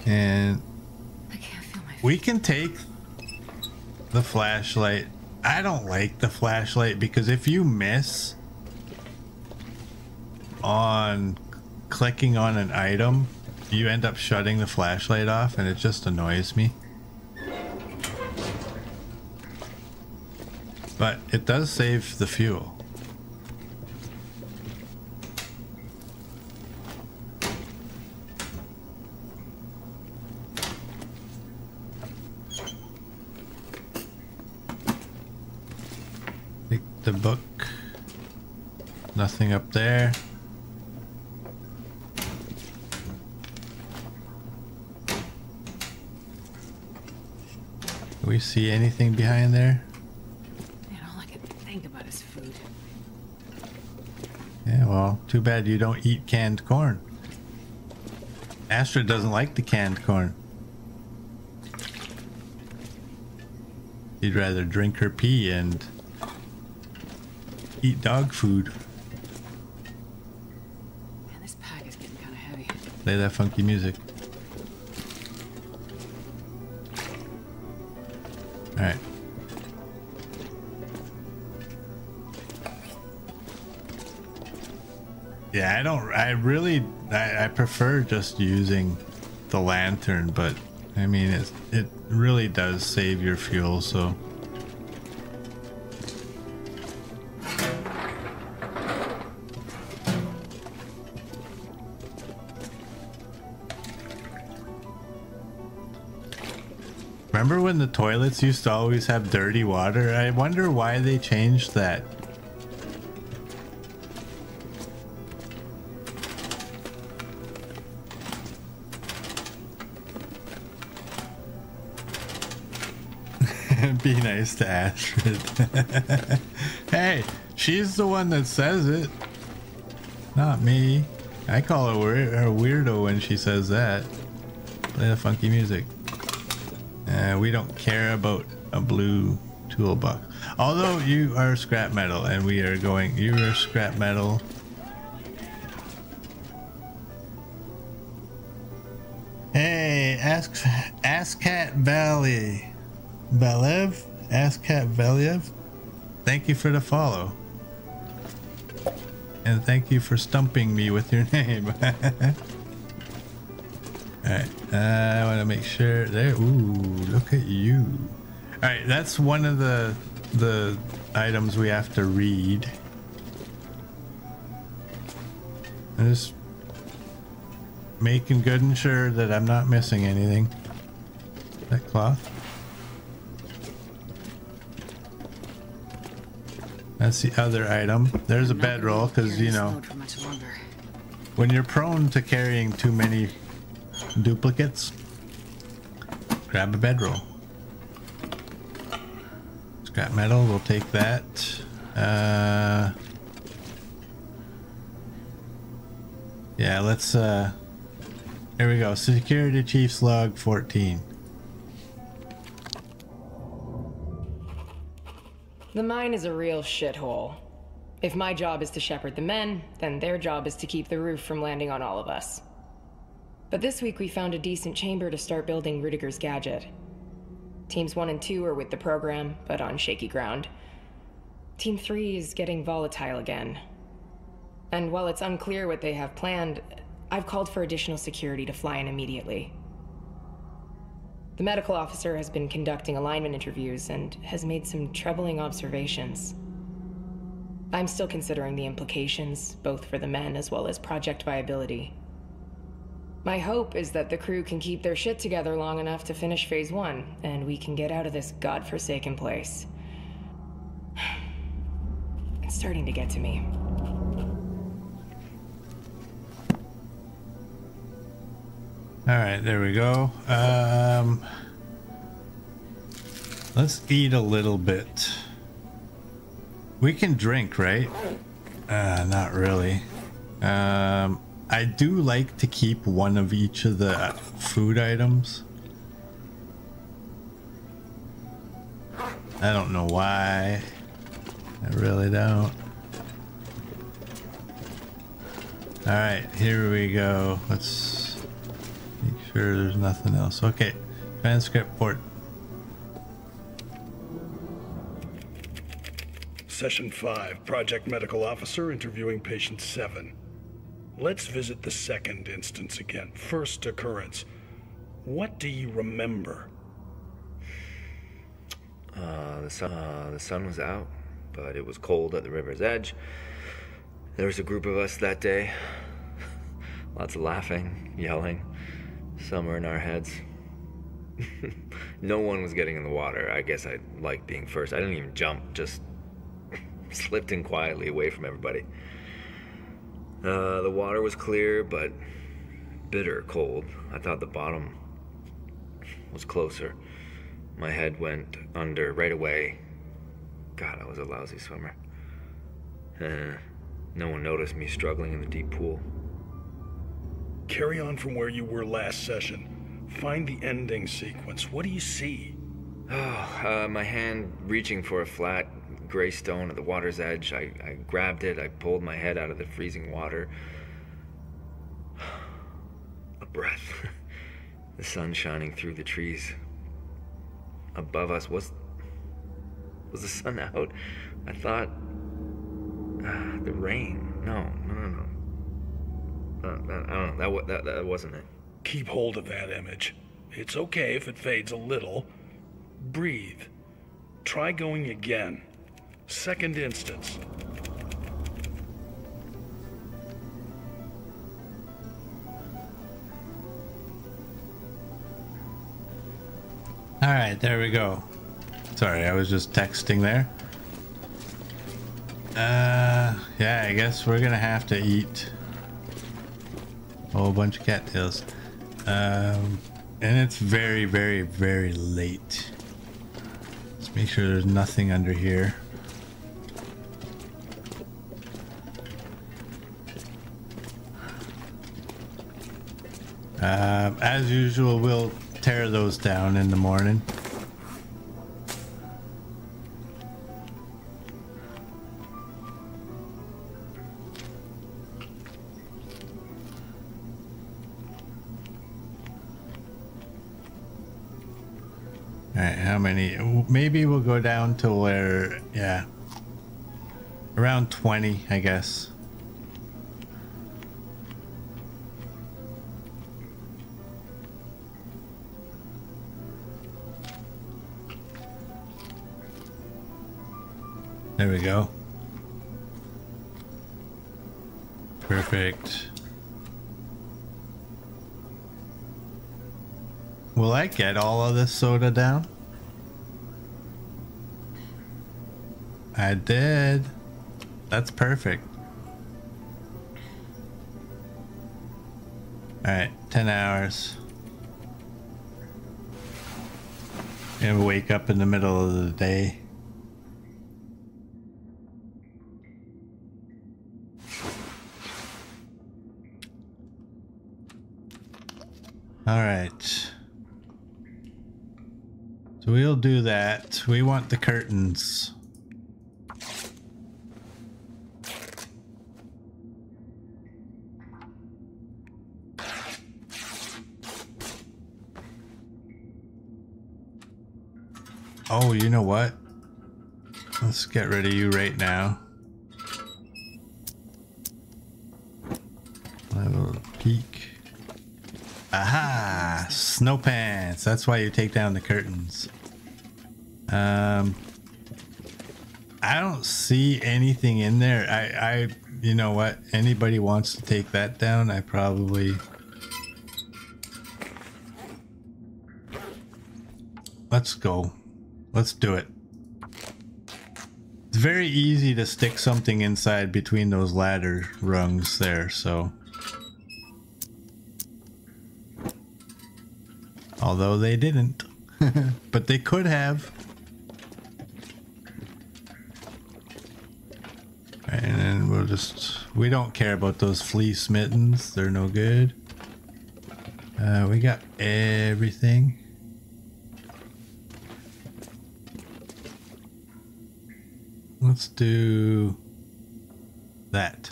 And I can't feel my feet. We can take the flashlight. I don't like the flashlight because if you miss on clicking on an item, you end up shutting the flashlight off and it just annoys me. But it does save the fuel. Take the book. Nothing up there. Do we see anything behind there? Yeah, well, too bad you don't eat canned corn. Astrid doesn't like the canned corn. She'd rather drink her pee and eat dog food. Man, this pack is getting kind of heavy. Play that funky music. Alright. Yeah, I don't, I really, I, I prefer just using the lantern, but I mean, it, it really does save your fuel, so. Remember when the toilets used to always have dirty water? I wonder why they changed that. Be nice to Astrid. Hey, she's the one that says it, not me. I call her a weirdo when she says that. Play the funky music. Uh, we don't care about a blue toolbox. Although you are scrap metal, and we are going. You are scrap metal. Hey, ask Ascat Valley. Belev, Ascat Belev, thank you for the follow. And thank you for stumping me with your name. Alright, uh, I want to make sure there. Ooh, look at you. Alright, that's one of the, the items we have to read. I'm just making good and sure that I'm not missing anything. That cloth. That's the other item. There's a bedroll because, you know, when you're prone to carrying too many duplicates, grab a bedroll. Scrap metal, we'll take that. Uh, yeah, let's... Uh, here we go. Security Chief's Log fourteen. The mine is a real shithole. If my job is to shepherd the men, then their job is to keep the roof from landing on all of us. But this week we found a decent chamber to start building Rudiger's gadget. Teams one and two are with the program, but on shaky ground. Team three is getting volatile again. And while it's unclear what they have planned, I've called for additional security to fly in immediately. The medical officer has been conducting alignment interviews and has made some troubling observations. I'm still considering the implications, both for the men as well as project viability. My hope is that the crew can keep their shit together long enough to finish phase one, and we can get out of this godforsaken place. It's starting to get to me. Alright, there we go. Um, let's eat a little bit. We can drink, right? Uh, not really. Um, I do like to keep one of each of the food items. I don't know why. I really don't. Alright, here we go. Let's... Sure, there's nothing else. Okay, transcript port. Session five, Project Medical Officer interviewing patient seven. Let's visit the second instance again. First occurrence. What do you remember? Uh, the sun, uh, the sun was out, but it was cold at the river's edge. There was a group of us that day. Lots of laughing, yelling. Some are in our heads. No one was getting in the water. I guess I liked being first. I didn't even jump, just slipped in quietly away from everybody. Uh, the water was clear, but bitter cold. I thought the bottom was closer. My head went under right away. God, I was a lousy swimmer. Uh, no one noticed me struggling in the deep pool. Carry on from where you were last session. Find the ending sequence. What do you see? Oh, uh, my hand reaching for a flat gray stone at the water's edge. I, I grabbed it. I pulled my head out of the freezing water. A breath. The sun shining through the trees. Above us was... Was the sun out? I thought... Uh, the rain. No, no, no, no. Uh, I don't know, that, that, that wasn't it. Keep hold of that image. It's okay if it fades a little. Breathe. Try going again. Second instance. Alright, there we go. Sorry, I was just texting there. Uh, yeah, I guess we're gonna have to eat a whole bunch of cattails. Um, and it's very, very, very late. Let's make sure there's nothing under here. Um, as usual, we'll tear those down in the morning. Alright, how many? Maybe we'll go down to where, yeah, around twenty, I guess. There we go. Perfect. Will I get all of this soda down? I did. That's perfect. Alright, ten hours. And wake up in the middle of the day. Alright. So we'll do that. We want the curtains. Oh, you know what? Let's get rid of you right now. I'll have a little peek. Aha! Snow pants. That's why you take down the curtains. Um, I don't see anything in there. I, I, you know what? Anybody wants to take that down? I probably. Let's go. Let's do it. It's very easy to stick something inside between those ladder rungs there, so. Although they didn't. But they could have. And then we'll just... We don't care about those flea mittens. They're no good. Uh, we got everything. Let's do that.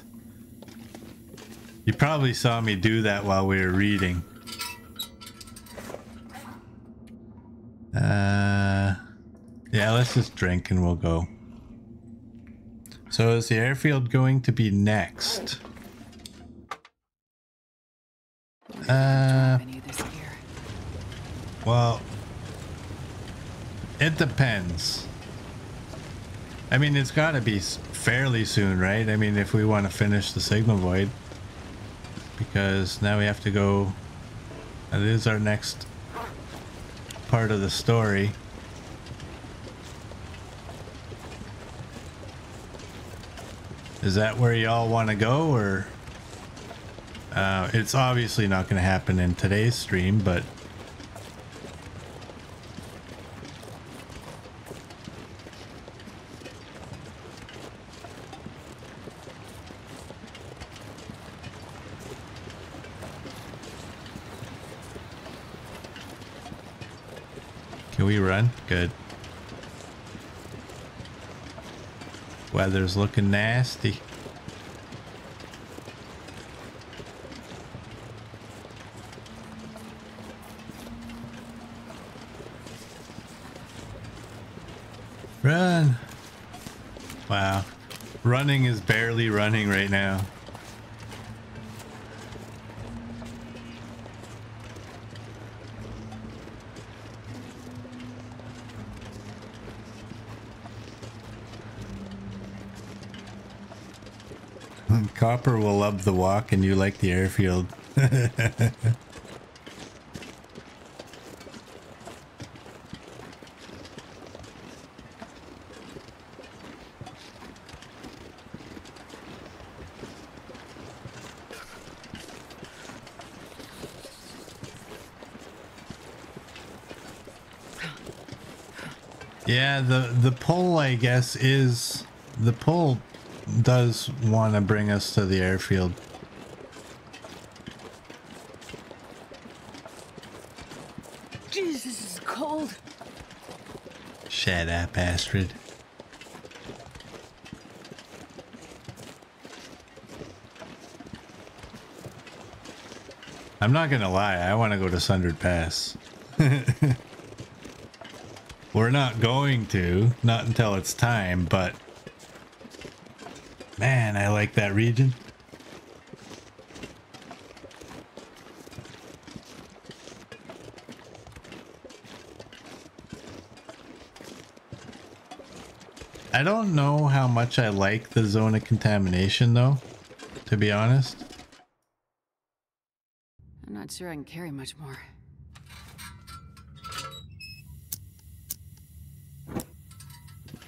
You probably saw me do that while we were reading. Uh, yeah, let's just drink and we'll go. So is the airfield going to be next? Uh, well, it depends. I mean, it's got to be fairly soon, right? I mean, if we want to finish the Signal Void. Because now we have to go... That is our next part of the story. Is that where y'all want to go, or... Uh, it's obviously not going to happen in today's stream, but... Can we run? Good. Weather's looking nasty. Run! Wow. Running is barely running right now. Copper will love the walk and you like the airfield. Yeah, the the pull, I guess, is the pull does want to bring us to the airfield. Jesus, this is cold. Shut up, Astrid. I'm not gonna lie, I want to go to Sundered Pass. We're not going to, not until it's time, but man, I like that region. I don't know how much I like the zone of contamination, though, to be honest. I'm not sure I can carry much more.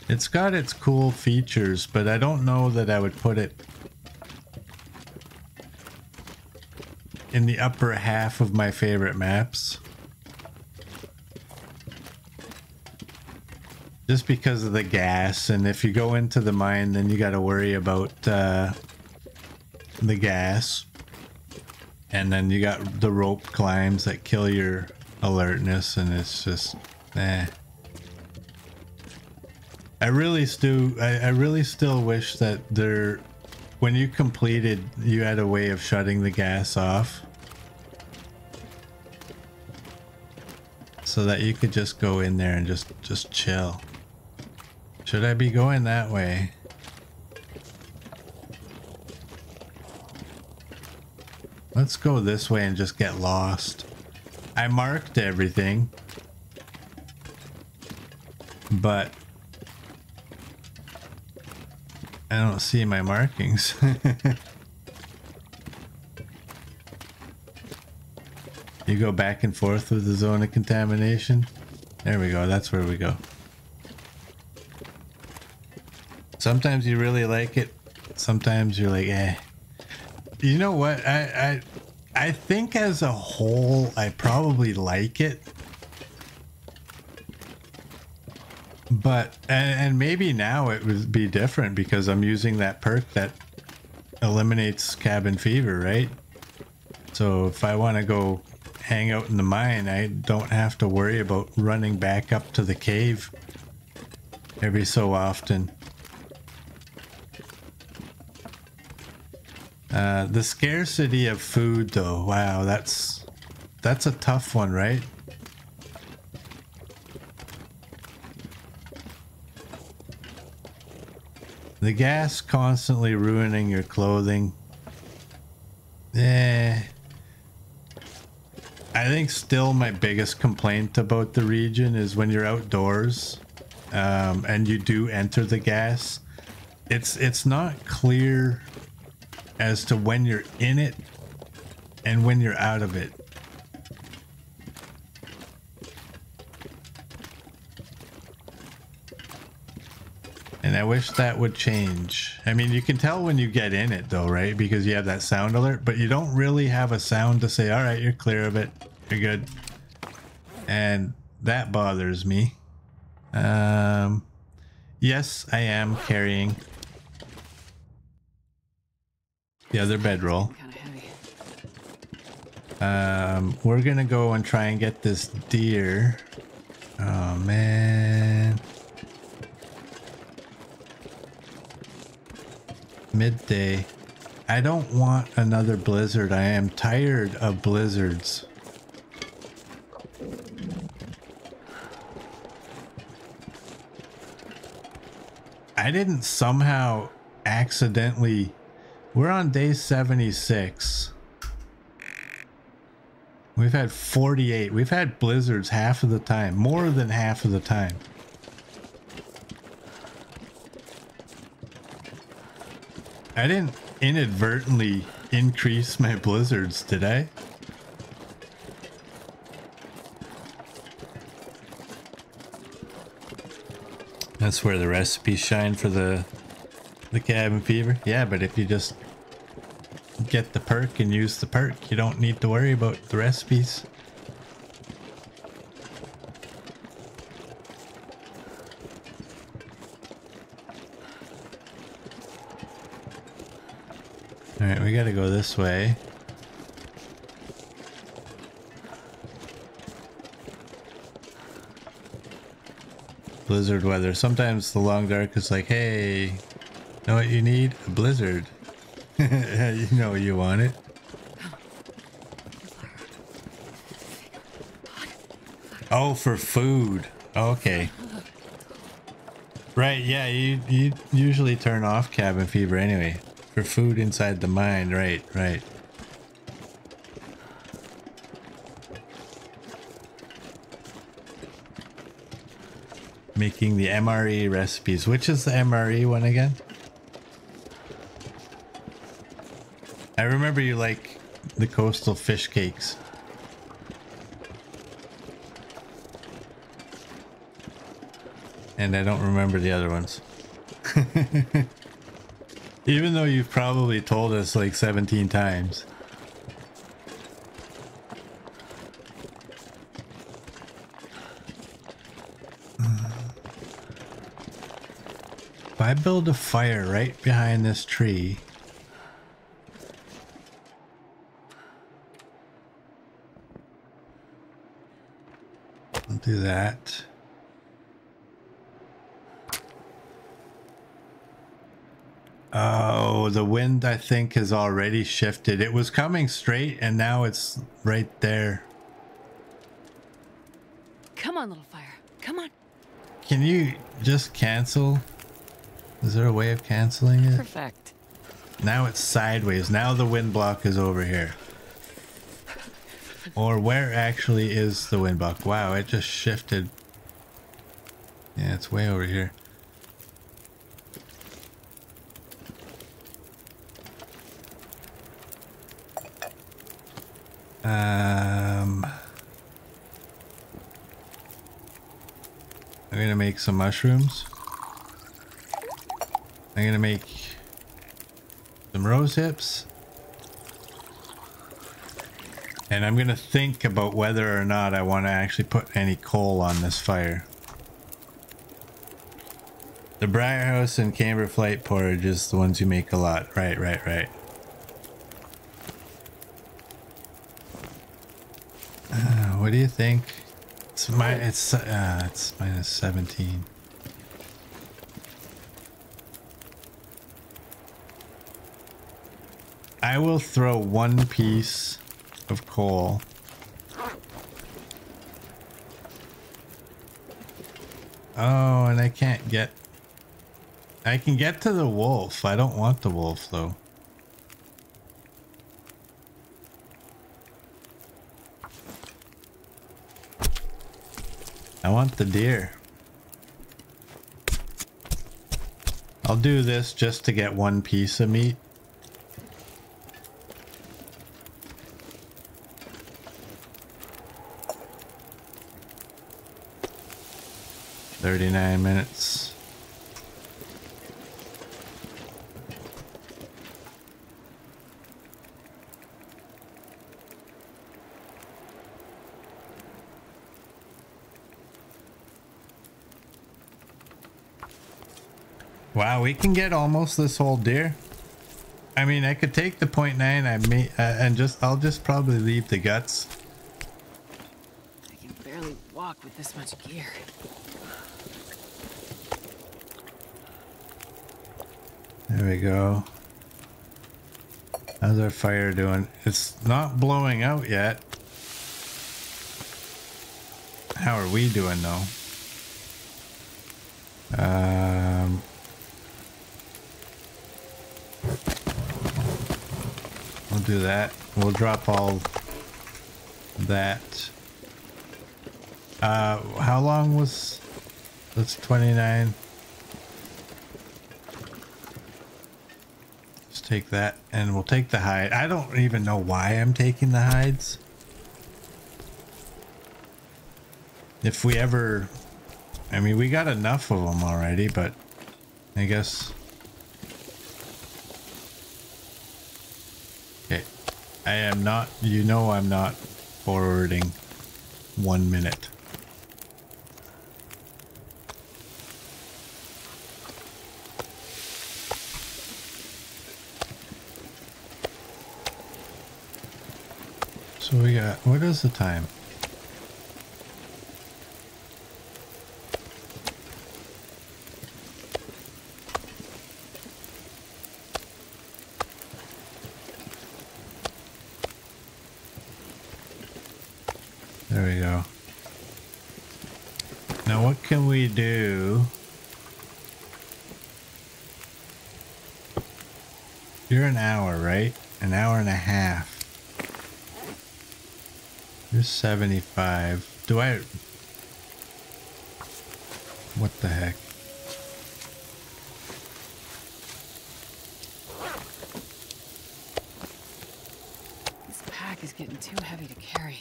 It's got its cool features, but I don't know that I would put it in the upper half of my favorite maps. Just because of the gas, and if you go into the mine, then you gotta worry about uh, the gas. And then you got the rope climbs that kill your alertness, and it's just, eh. I really still, I, I really still wish that there, when you completed, you had a way of shutting the gas off, so that you could just go in there and just, just chill. Should I be going that way? Let's go this way and just get lost. I marked everything, but I don't see my markings. You go back and forth with the zone of contamination. There we go. That's where we go. Sometimes you really like it. Sometimes you're like, eh. You know what? I I I think as a whole, I probably like it. But and, and maybe now it would be different because I'm using that perk that eliminates cabin fever, right? So if I want to go hang out in the mine, I don't have to worry about running back up to the cave every so often. Uh, the scarcity of food, though, wow, that's that's a tough one, right? The gas constantly ruining your clothing. Eh. I think still my biggest complaint about the region is when you're outdoors um, and you do enter the gas, it's it's not clear as to when you're in it and when you're out of it. And I wish that would change. I mean, you can tell when you get in it though, right? Because you have that sound alert, but you don't really have a sound to say, all right, you're clear of it, you're good. And that bothers me. Um, yes, I am carrying the other bedroll. Um, we're gonna go and try and get this deer. Oh man. Midday. I don't want another blizzard. I am tired of blizzards. I didn't somehow accidentally... We're on day seventy-six. We've had forty-eight. We've had blizzards half of the time. More than half of the time. I didn't inadvertently increase my blizzards, did I? That's where the recipes shine for the the cabin fever. Yeah, but if you just get the perk and use the perk, you don't need to worry about the recipes. Alright, we gotta go this way. Blizzard weather. Sometimes the Long Dark is like, hey, know what you need? A blizzard. You know you want it. Oh, for food. Okay. Right, yeah, you, you usually turn off cabin fever anyway. For food inside the mine, right, right. Making the M R E recipes. Which is the M R E one again? I remember you like the coastal fish cakes. And I don't remember the other ones. Even though you've probably told us like seventeen times. If I build a fire right behind this tree, I'll do that. Oh, the wind, I think, has already shifted. It was coming straight, and now it's right there. Come on, little fire. Come on. Can you just cancel? Is there a way of canceling it? Perfect. Now it's sideways. Now the wind block is over here. Or where actually is the windbuck? Wow, it just shifted. Yeah, it's way over here. Um, I'm gonna make some mushrooms. I'm gonna make some rose hips. And I'm gonna think about whether or not I want to actually put any coal on this fire. The Briarhouse and Camber Flight Porridge is the ones you make a lot. Right, right, right. Uh, what do you think? It's my. It's uh, it's minus seventeen. I will throw one piece of coal . Oh and I can't get I can get to the wolf. I don't want the wolf though. I want the deer. I'll do this just to get one piece of meat. Thirty-nine minutes. Wow, we can get almost this whole deer. I mean, I could take the point nine. I may, uh, and just I'll just probably leave the guts. I can barely walk with this much gear. There we go. How's our fire doing? It's not blowing out yet. How are we doing though? Um, we'll do that. We'll drop all that. Uh, how long was... That's twenty-nine. Take that, and we'll take the hide. I don't even know why I'm taking the hides. If we ever, I mean, we got enough of them already, but I guess. Okay, I am not, you know, I'm not forwarding one minute. We got, what is the time? There we go. Now what can we do? You're an hour, right? An hour and a half. seventy-five. Do I... What the heck? This pack is getting too heavy to carry.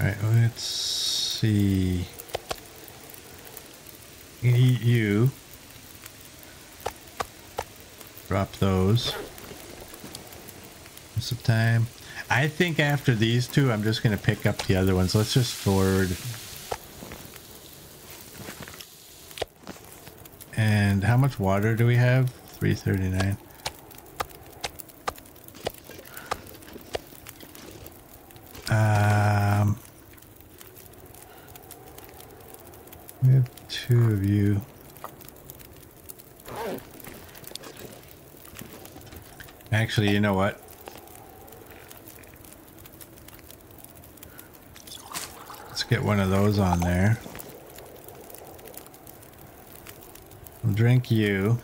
Alright, let's see. Eat you. Drop those. What's the time? I think after these two, I'm just going to pick up the other ones. Let's just forward. And how much water do we have? three thirty-nine. Um, we have two of you. Actually, you know what? Let's get one of those on there. I'll drink you.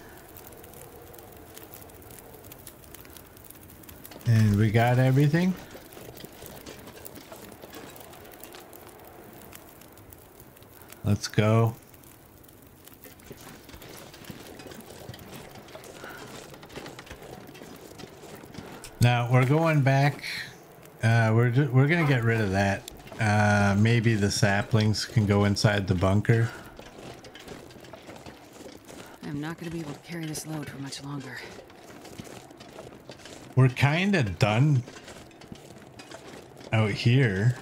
And we got everything. Let's go. Now we're going back. Uh, we're just, we're gonna get rid of that. Uh, maybe the saplings can go inside the bunker. I'm not gonna be able to carry this load for much longer. We're kind of done out here,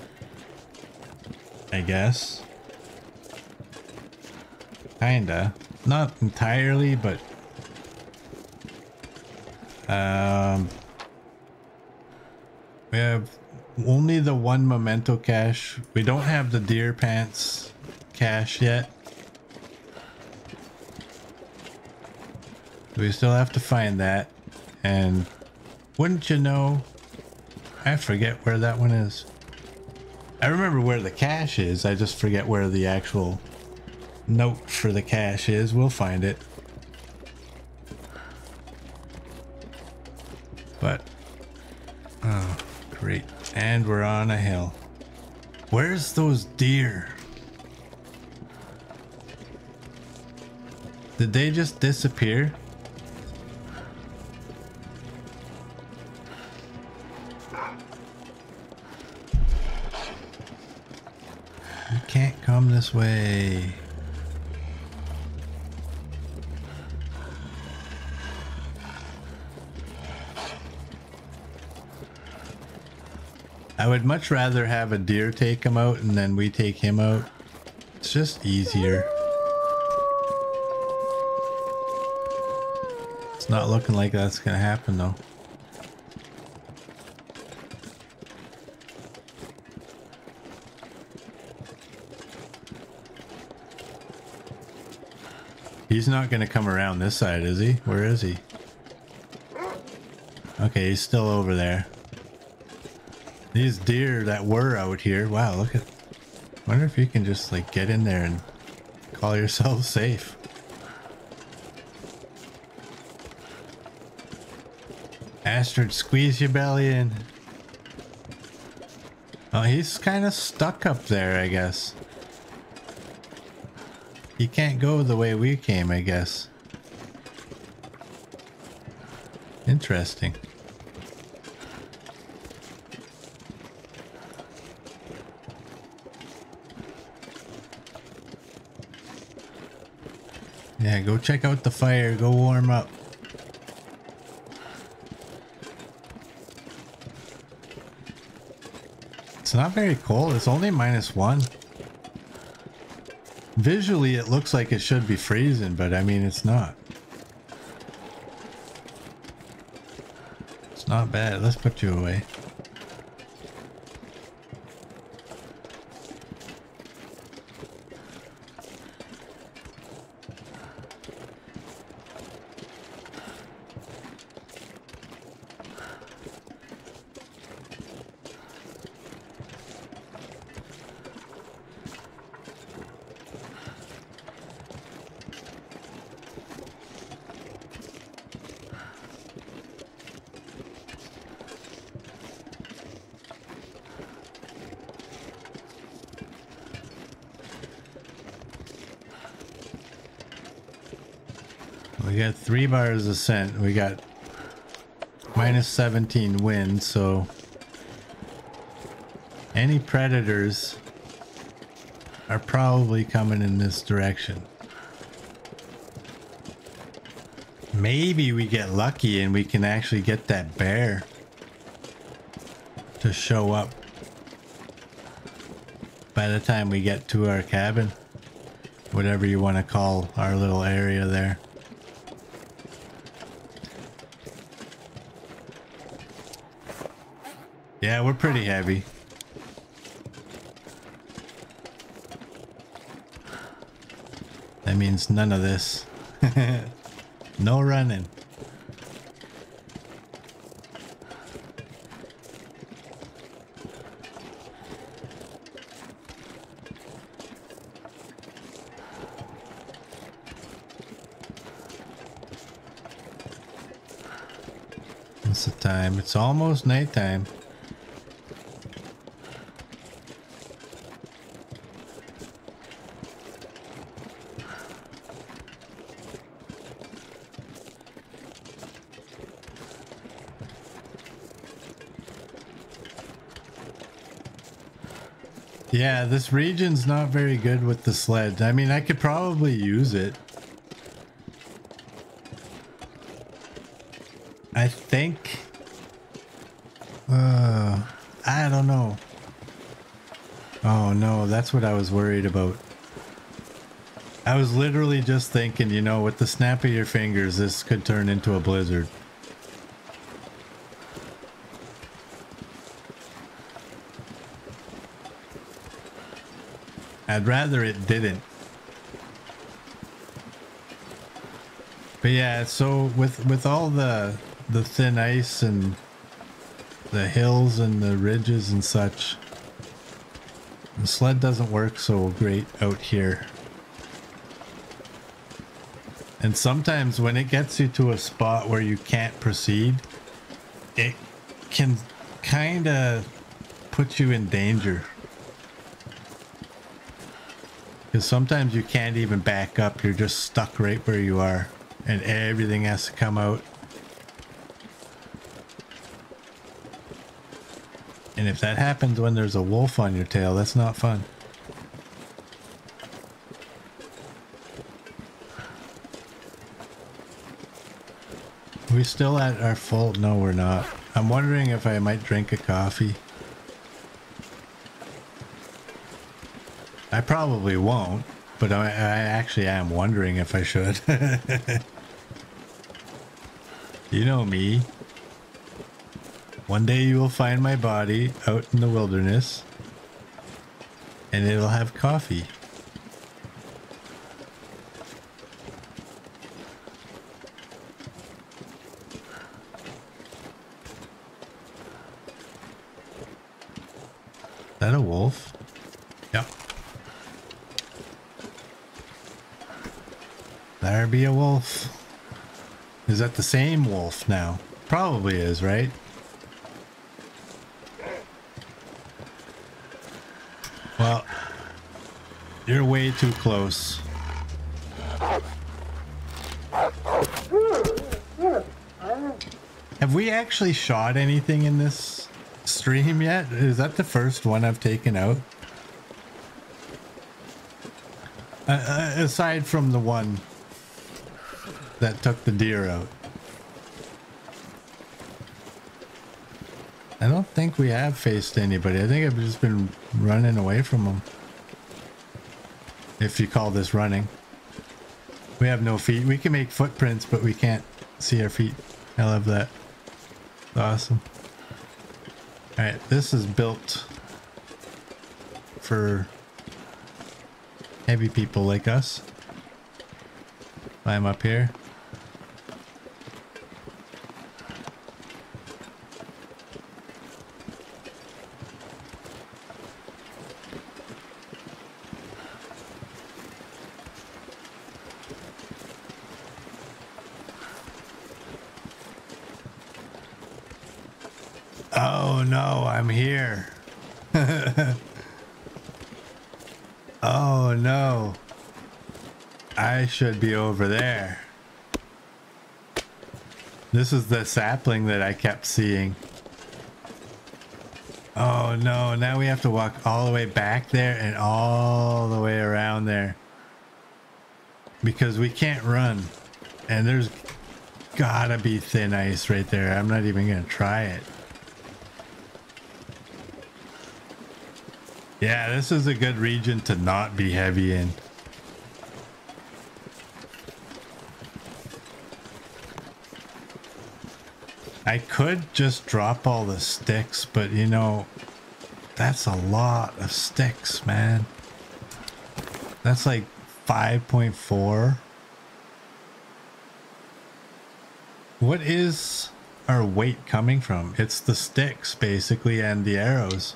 I guess. Kinda, not entirely, but um. We have only the one memento cache. We don't have the deer pants cache yet. We still have to find that. And wouldn't you know, I forget where that one is. I remember where the cache is. I just forget where the actual note for the cache is. We'll find it. But, oh. Great. And we're on a hill. Where's those deer? Did they just disappear? You can't come this way. I would much rather have a deer take him out and then we take him out. It's just easier. It's not looking like that's gonna happen though. He's not gonna come around this side, is he? Where is he? Okay, he's still over there. These deer that were out here. Wow, look at. I wonder if you can just like get in there and call yourself safe. Astrid, squeeze your belly in. Oh, he's kind of stuck up there, I guess. He can't go the way we came, I guess. Interesting. Yeah, go check out the fire. Go warm up. It's not very cold. It's only minus one. Visually, it looks like it should be freezing, but I mean, it's not. It's not bad. Let's put you away. We got three bars of scent. We got minus seventeen wind, so any predators are probably coming in this direction. Maybe we get lucky and we can actually get that bear to show up by the time we get to our cabin, whatever you want to call our little area there. Yeah, we're pretty heavy. That means none of this. No running. It's the time. It's almost nighttime. Yeah, this region's not very good with the sled. I mean, I could probably use it. I think. Uh, I don't know. Oh no, that's what I was worried about. I was literally just thinking, you know, with the snap of your fingers, this could turn into a blizzard. I'd rather it didn't. But yeah, so with with all the the thin ice and the hills and the ridges and such, the sled doesn't work so great out here. And sometimes when it gets you to a spot where you can't proceed, it can kind of put you in danger. Because sometimes you can't even back up. You're just stuck right where you are. And everything has to come out. And if that happens when there's a wolf on your tail, that's not fun. Are we still at our full? No, we're not. I'm wondering if I might drink a coffee. I probably won't, but I, I actually am wondering if I should. You know me. One day you will find my body out in the wilderness, and it'll have coffee. Is that a wolf? Yep. There be a wolf. Is that the same wolf now? Probably is, right? Well, you're way too close. Have we actually shot anything in this stream yet? Is that the first one I've taken out? Uh, aside from the one that took the deer out. I don't think we have faced anybody. I think I've just been running away from them. If you call this running. We have no feet. We can make footprints, but we can't see our feet. I love that. It's awesome. Alright, this is built for heavy people like us. Climb up here. Oh no, I'm here. Oh no. I should be over there. This is the sapling that I kept seeing. Oh no, now we have to walk all the way back there and all the way around there. Because we can't run. And there's gotta be thin ice right there. I'm not even gonna try it. Yeah, this is a good region to not be heavy in. I could just drop all the sticks, but you know, that's a lot of sticks, man. That's like five point four. What is our weight coming from? It's the sticks, basically, and the arrows.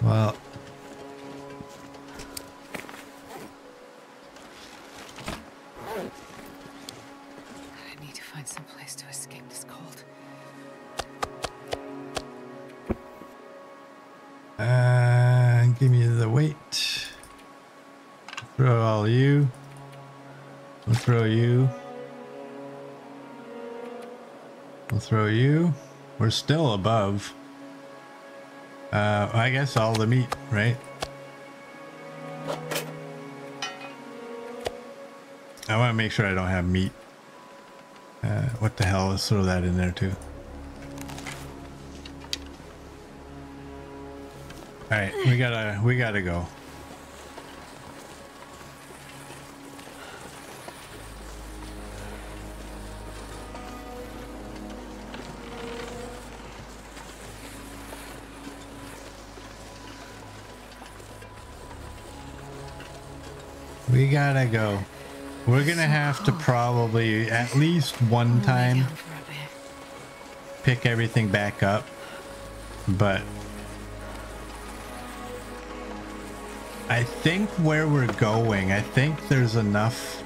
Well, the weight. Throw all you. We'll throw you. We'll throw you. We're still above. Uh, I guess all the meat, right? I want to make sure I don't have meat. Uh, what the hell? Let's throw that in there too. All right, we gotta, we gotta go. We gotta go. We're gonna have to probably at least one time pick everything back up, but I think where we're going, I think there's enough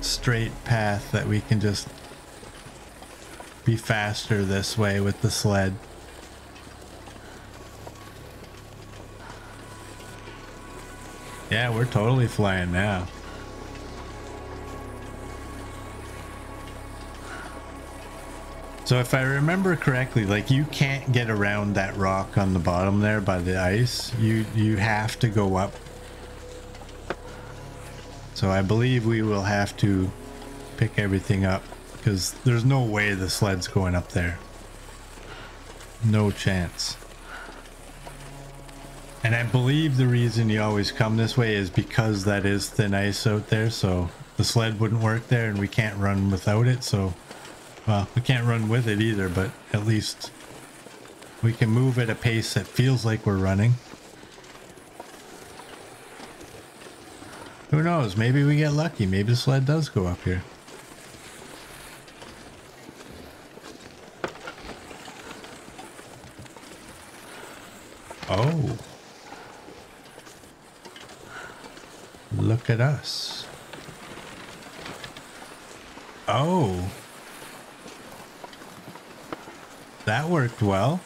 straight path that we can just be faster this way with the sled. Yeah, we're totally flying now. So if I remember correctly, like you can't get around that rock on the bottom there by the ice. You you have to go up. So I believe we will have to pick everything up because there's no way the sled's going up there. No chance. And I believe the reason you always come this way is because that is thin ice out there, so the sled wouldn't work there and we can't run without it, so... Well, we can't run with it either, but at least we can move at a pace that feels like we're running. Who knows? Maybe we get lucky. Maybe the sled does go up here. Oh. Look at us. Oh. That worked well.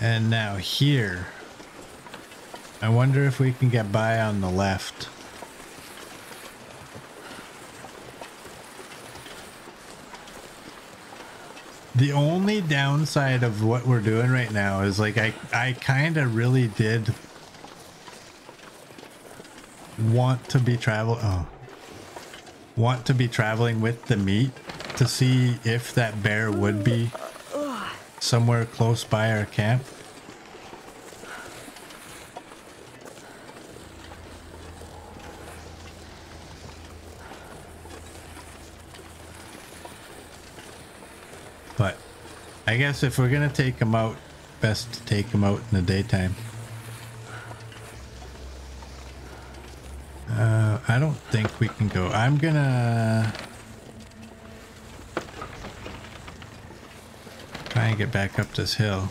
And now here. I wonder if we can get by on the left. The only downside of what we're doing right now is like I, I kind of really did want to be travel. Oh. Want to be traveling with the meat to see if that bear would be somewhere close by our camp. But I guess if we're gonna take him out, best to take him out in the daytime. Uh, I don't think we can go. I'm gonna try and get back up this hill.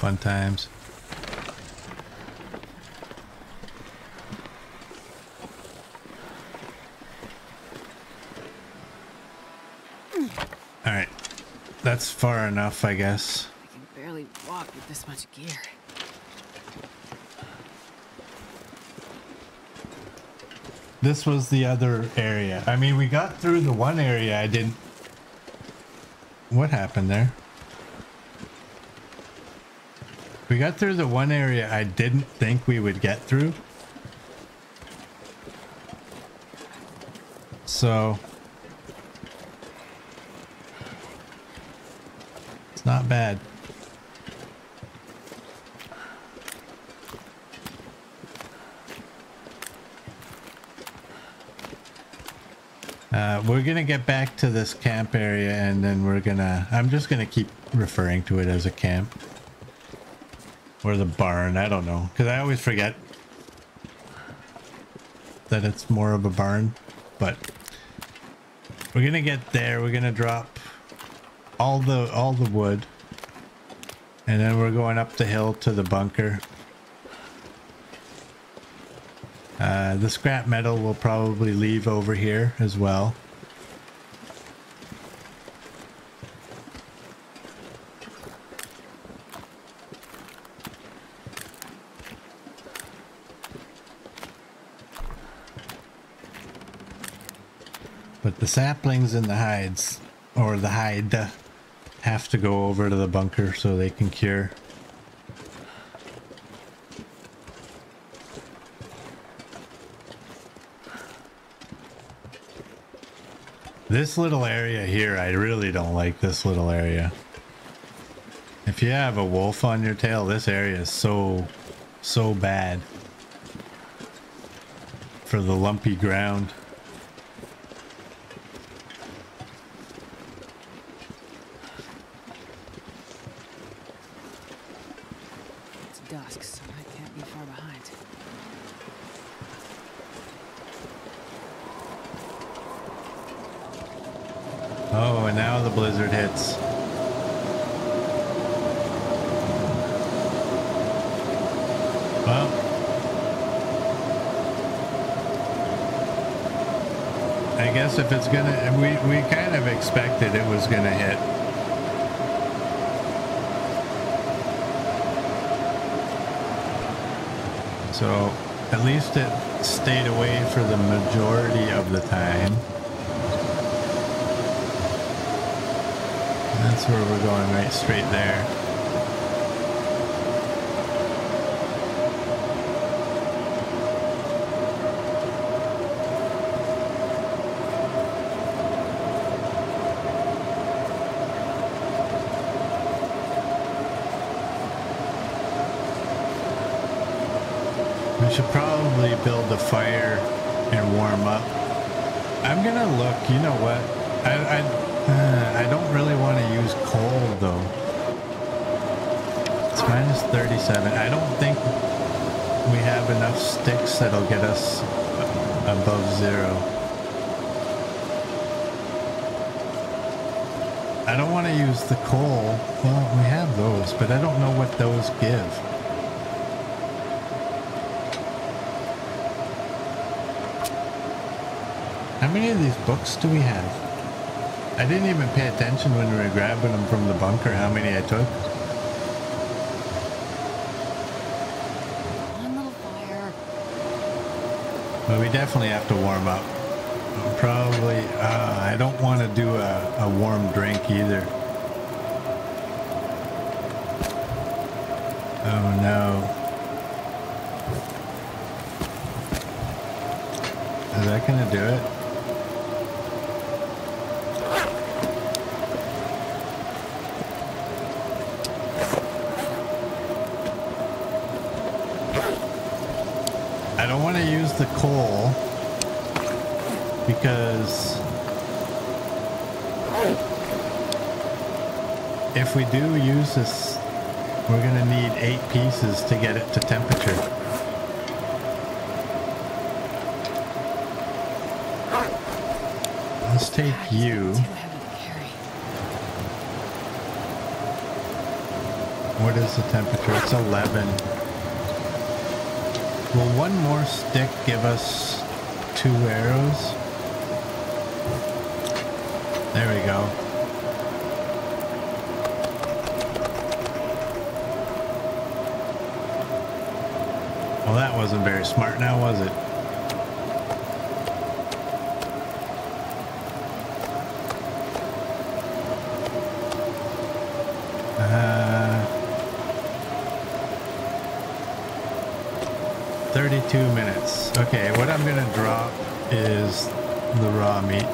Fun times. That's far enough, I guess. I can barely walk with this much gear. This was the other area. I mean, we got through the one area I didn't... What happened there? We got through the one area I didn't think we would get through. So... Not bad. Uh, we're gonna get back to this camp area and then we're gonna... I'm just gonna keep referring to it as a camp. Or the barn, I don't know. Because I always forget that it's more of a barn. But we're gonna get there, we're gonna drop... all the all the wood and then we're going up the hill to the bunker. Uh, Uh, the scrap metal will probably leave over here as well. But the saplings and the hides, or the hide, have to go over to the bunker so they can cure. This little area here, I really don't like this little area. If you have a wolf on your tail, this area is so, so bad for the lumpy ground. It's dusk, so I can't be far behind. Oh, and now the blizzard hits. Well. I guess if it's gonna... We, we kind of expected it was gonna hit. So, at least it stayed away for the majority of the time. That's where we're going, right straight there. We should probably build a fire and warm up. I'm gonna look, you know what? I... I Uh, I don't really want to use coal though. It's minus thirty-seven. I don't think we have enough sticks that'll get us above zero. I don't want to use the coal. Well, we have those, but I don't know what those give. How many of these books do we have? I didn't even pay attention when we were grabbing them from the bunker, how many I took. One little fire. But we definitely have to warm up. Probably, uh, I don't want to do a, a warm drink either. Oh no. Is that going to do it? The coal, because if we do use this, we're gonna need eight pieces to get it to temperature. Let's take you. What is the temperature? It's eleven. Will one more stick give us two arrows? There we go. Well, that wasn't very smart now, was it? thirty-two minutes. Okay, what I'm gonna drop is the raw meat.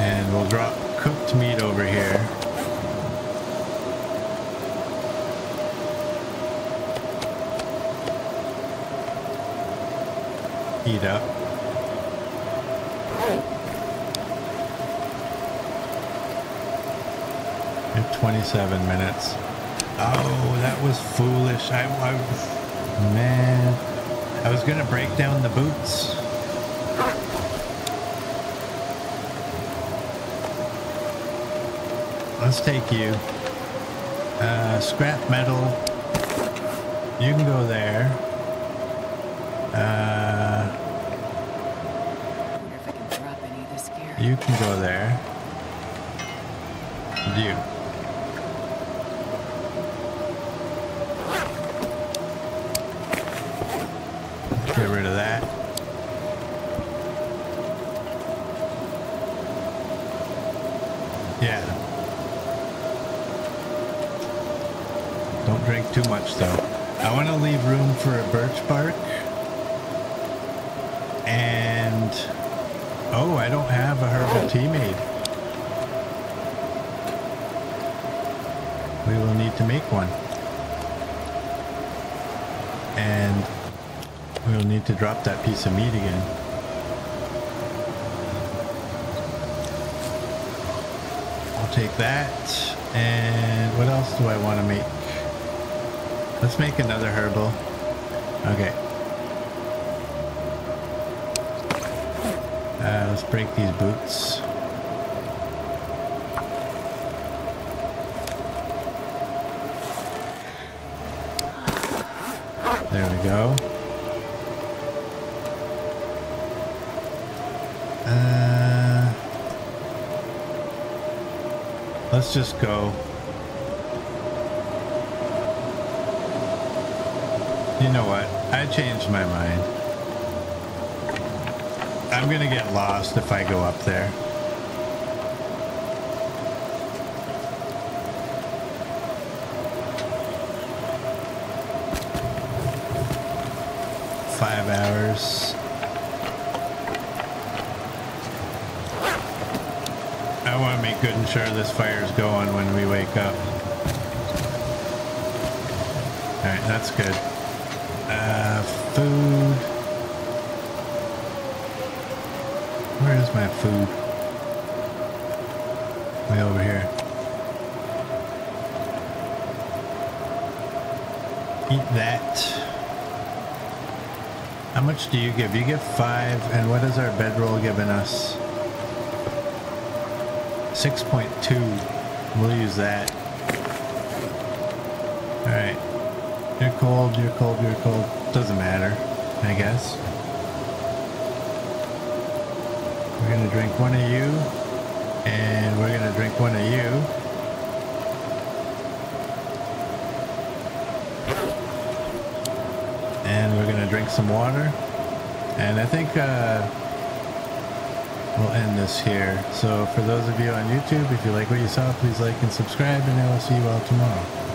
And we'll drop cooked meat over here. Heat up. And twenty-seven minutes. Oh, that was foolish. I, I man, I was gonna break down the boots. Let's take you. Uh, scrap metal. You can go there. Uh, you can go there. You. Get rid of that. Yeah. Don't drink too much though. I want to leave room for a birch bark. And oh, I don't have a herbal tea made. We will need to make one. And we'll need to drop that piece of meat again. I'll take that. And what else do I want to make? Let's make another herbal. Okay. Uh, let's break these boots. There we go. Uh, let's just go. You know what? I changed my mind. I'm gonna get lost if I go up there. Five hours. I want to make good and sure this fire's going when we wake up. All right, that's good. Uh, food. Where is my food? Way over here. Eat that. How much do you give? You give five, and what is our bedroll giving us? six point two. We'll use that. Alright. You're cold, you're cold, you're cold. Doesn't matter, I guess. We're gonna drink one of you, and we're gonna drink one of you. And we're gonna drink some water. And I think uh, we'll end this here. So for those of you on YouTube, if you like what you saw, please like and subscribe, and I will see you all tomorrow.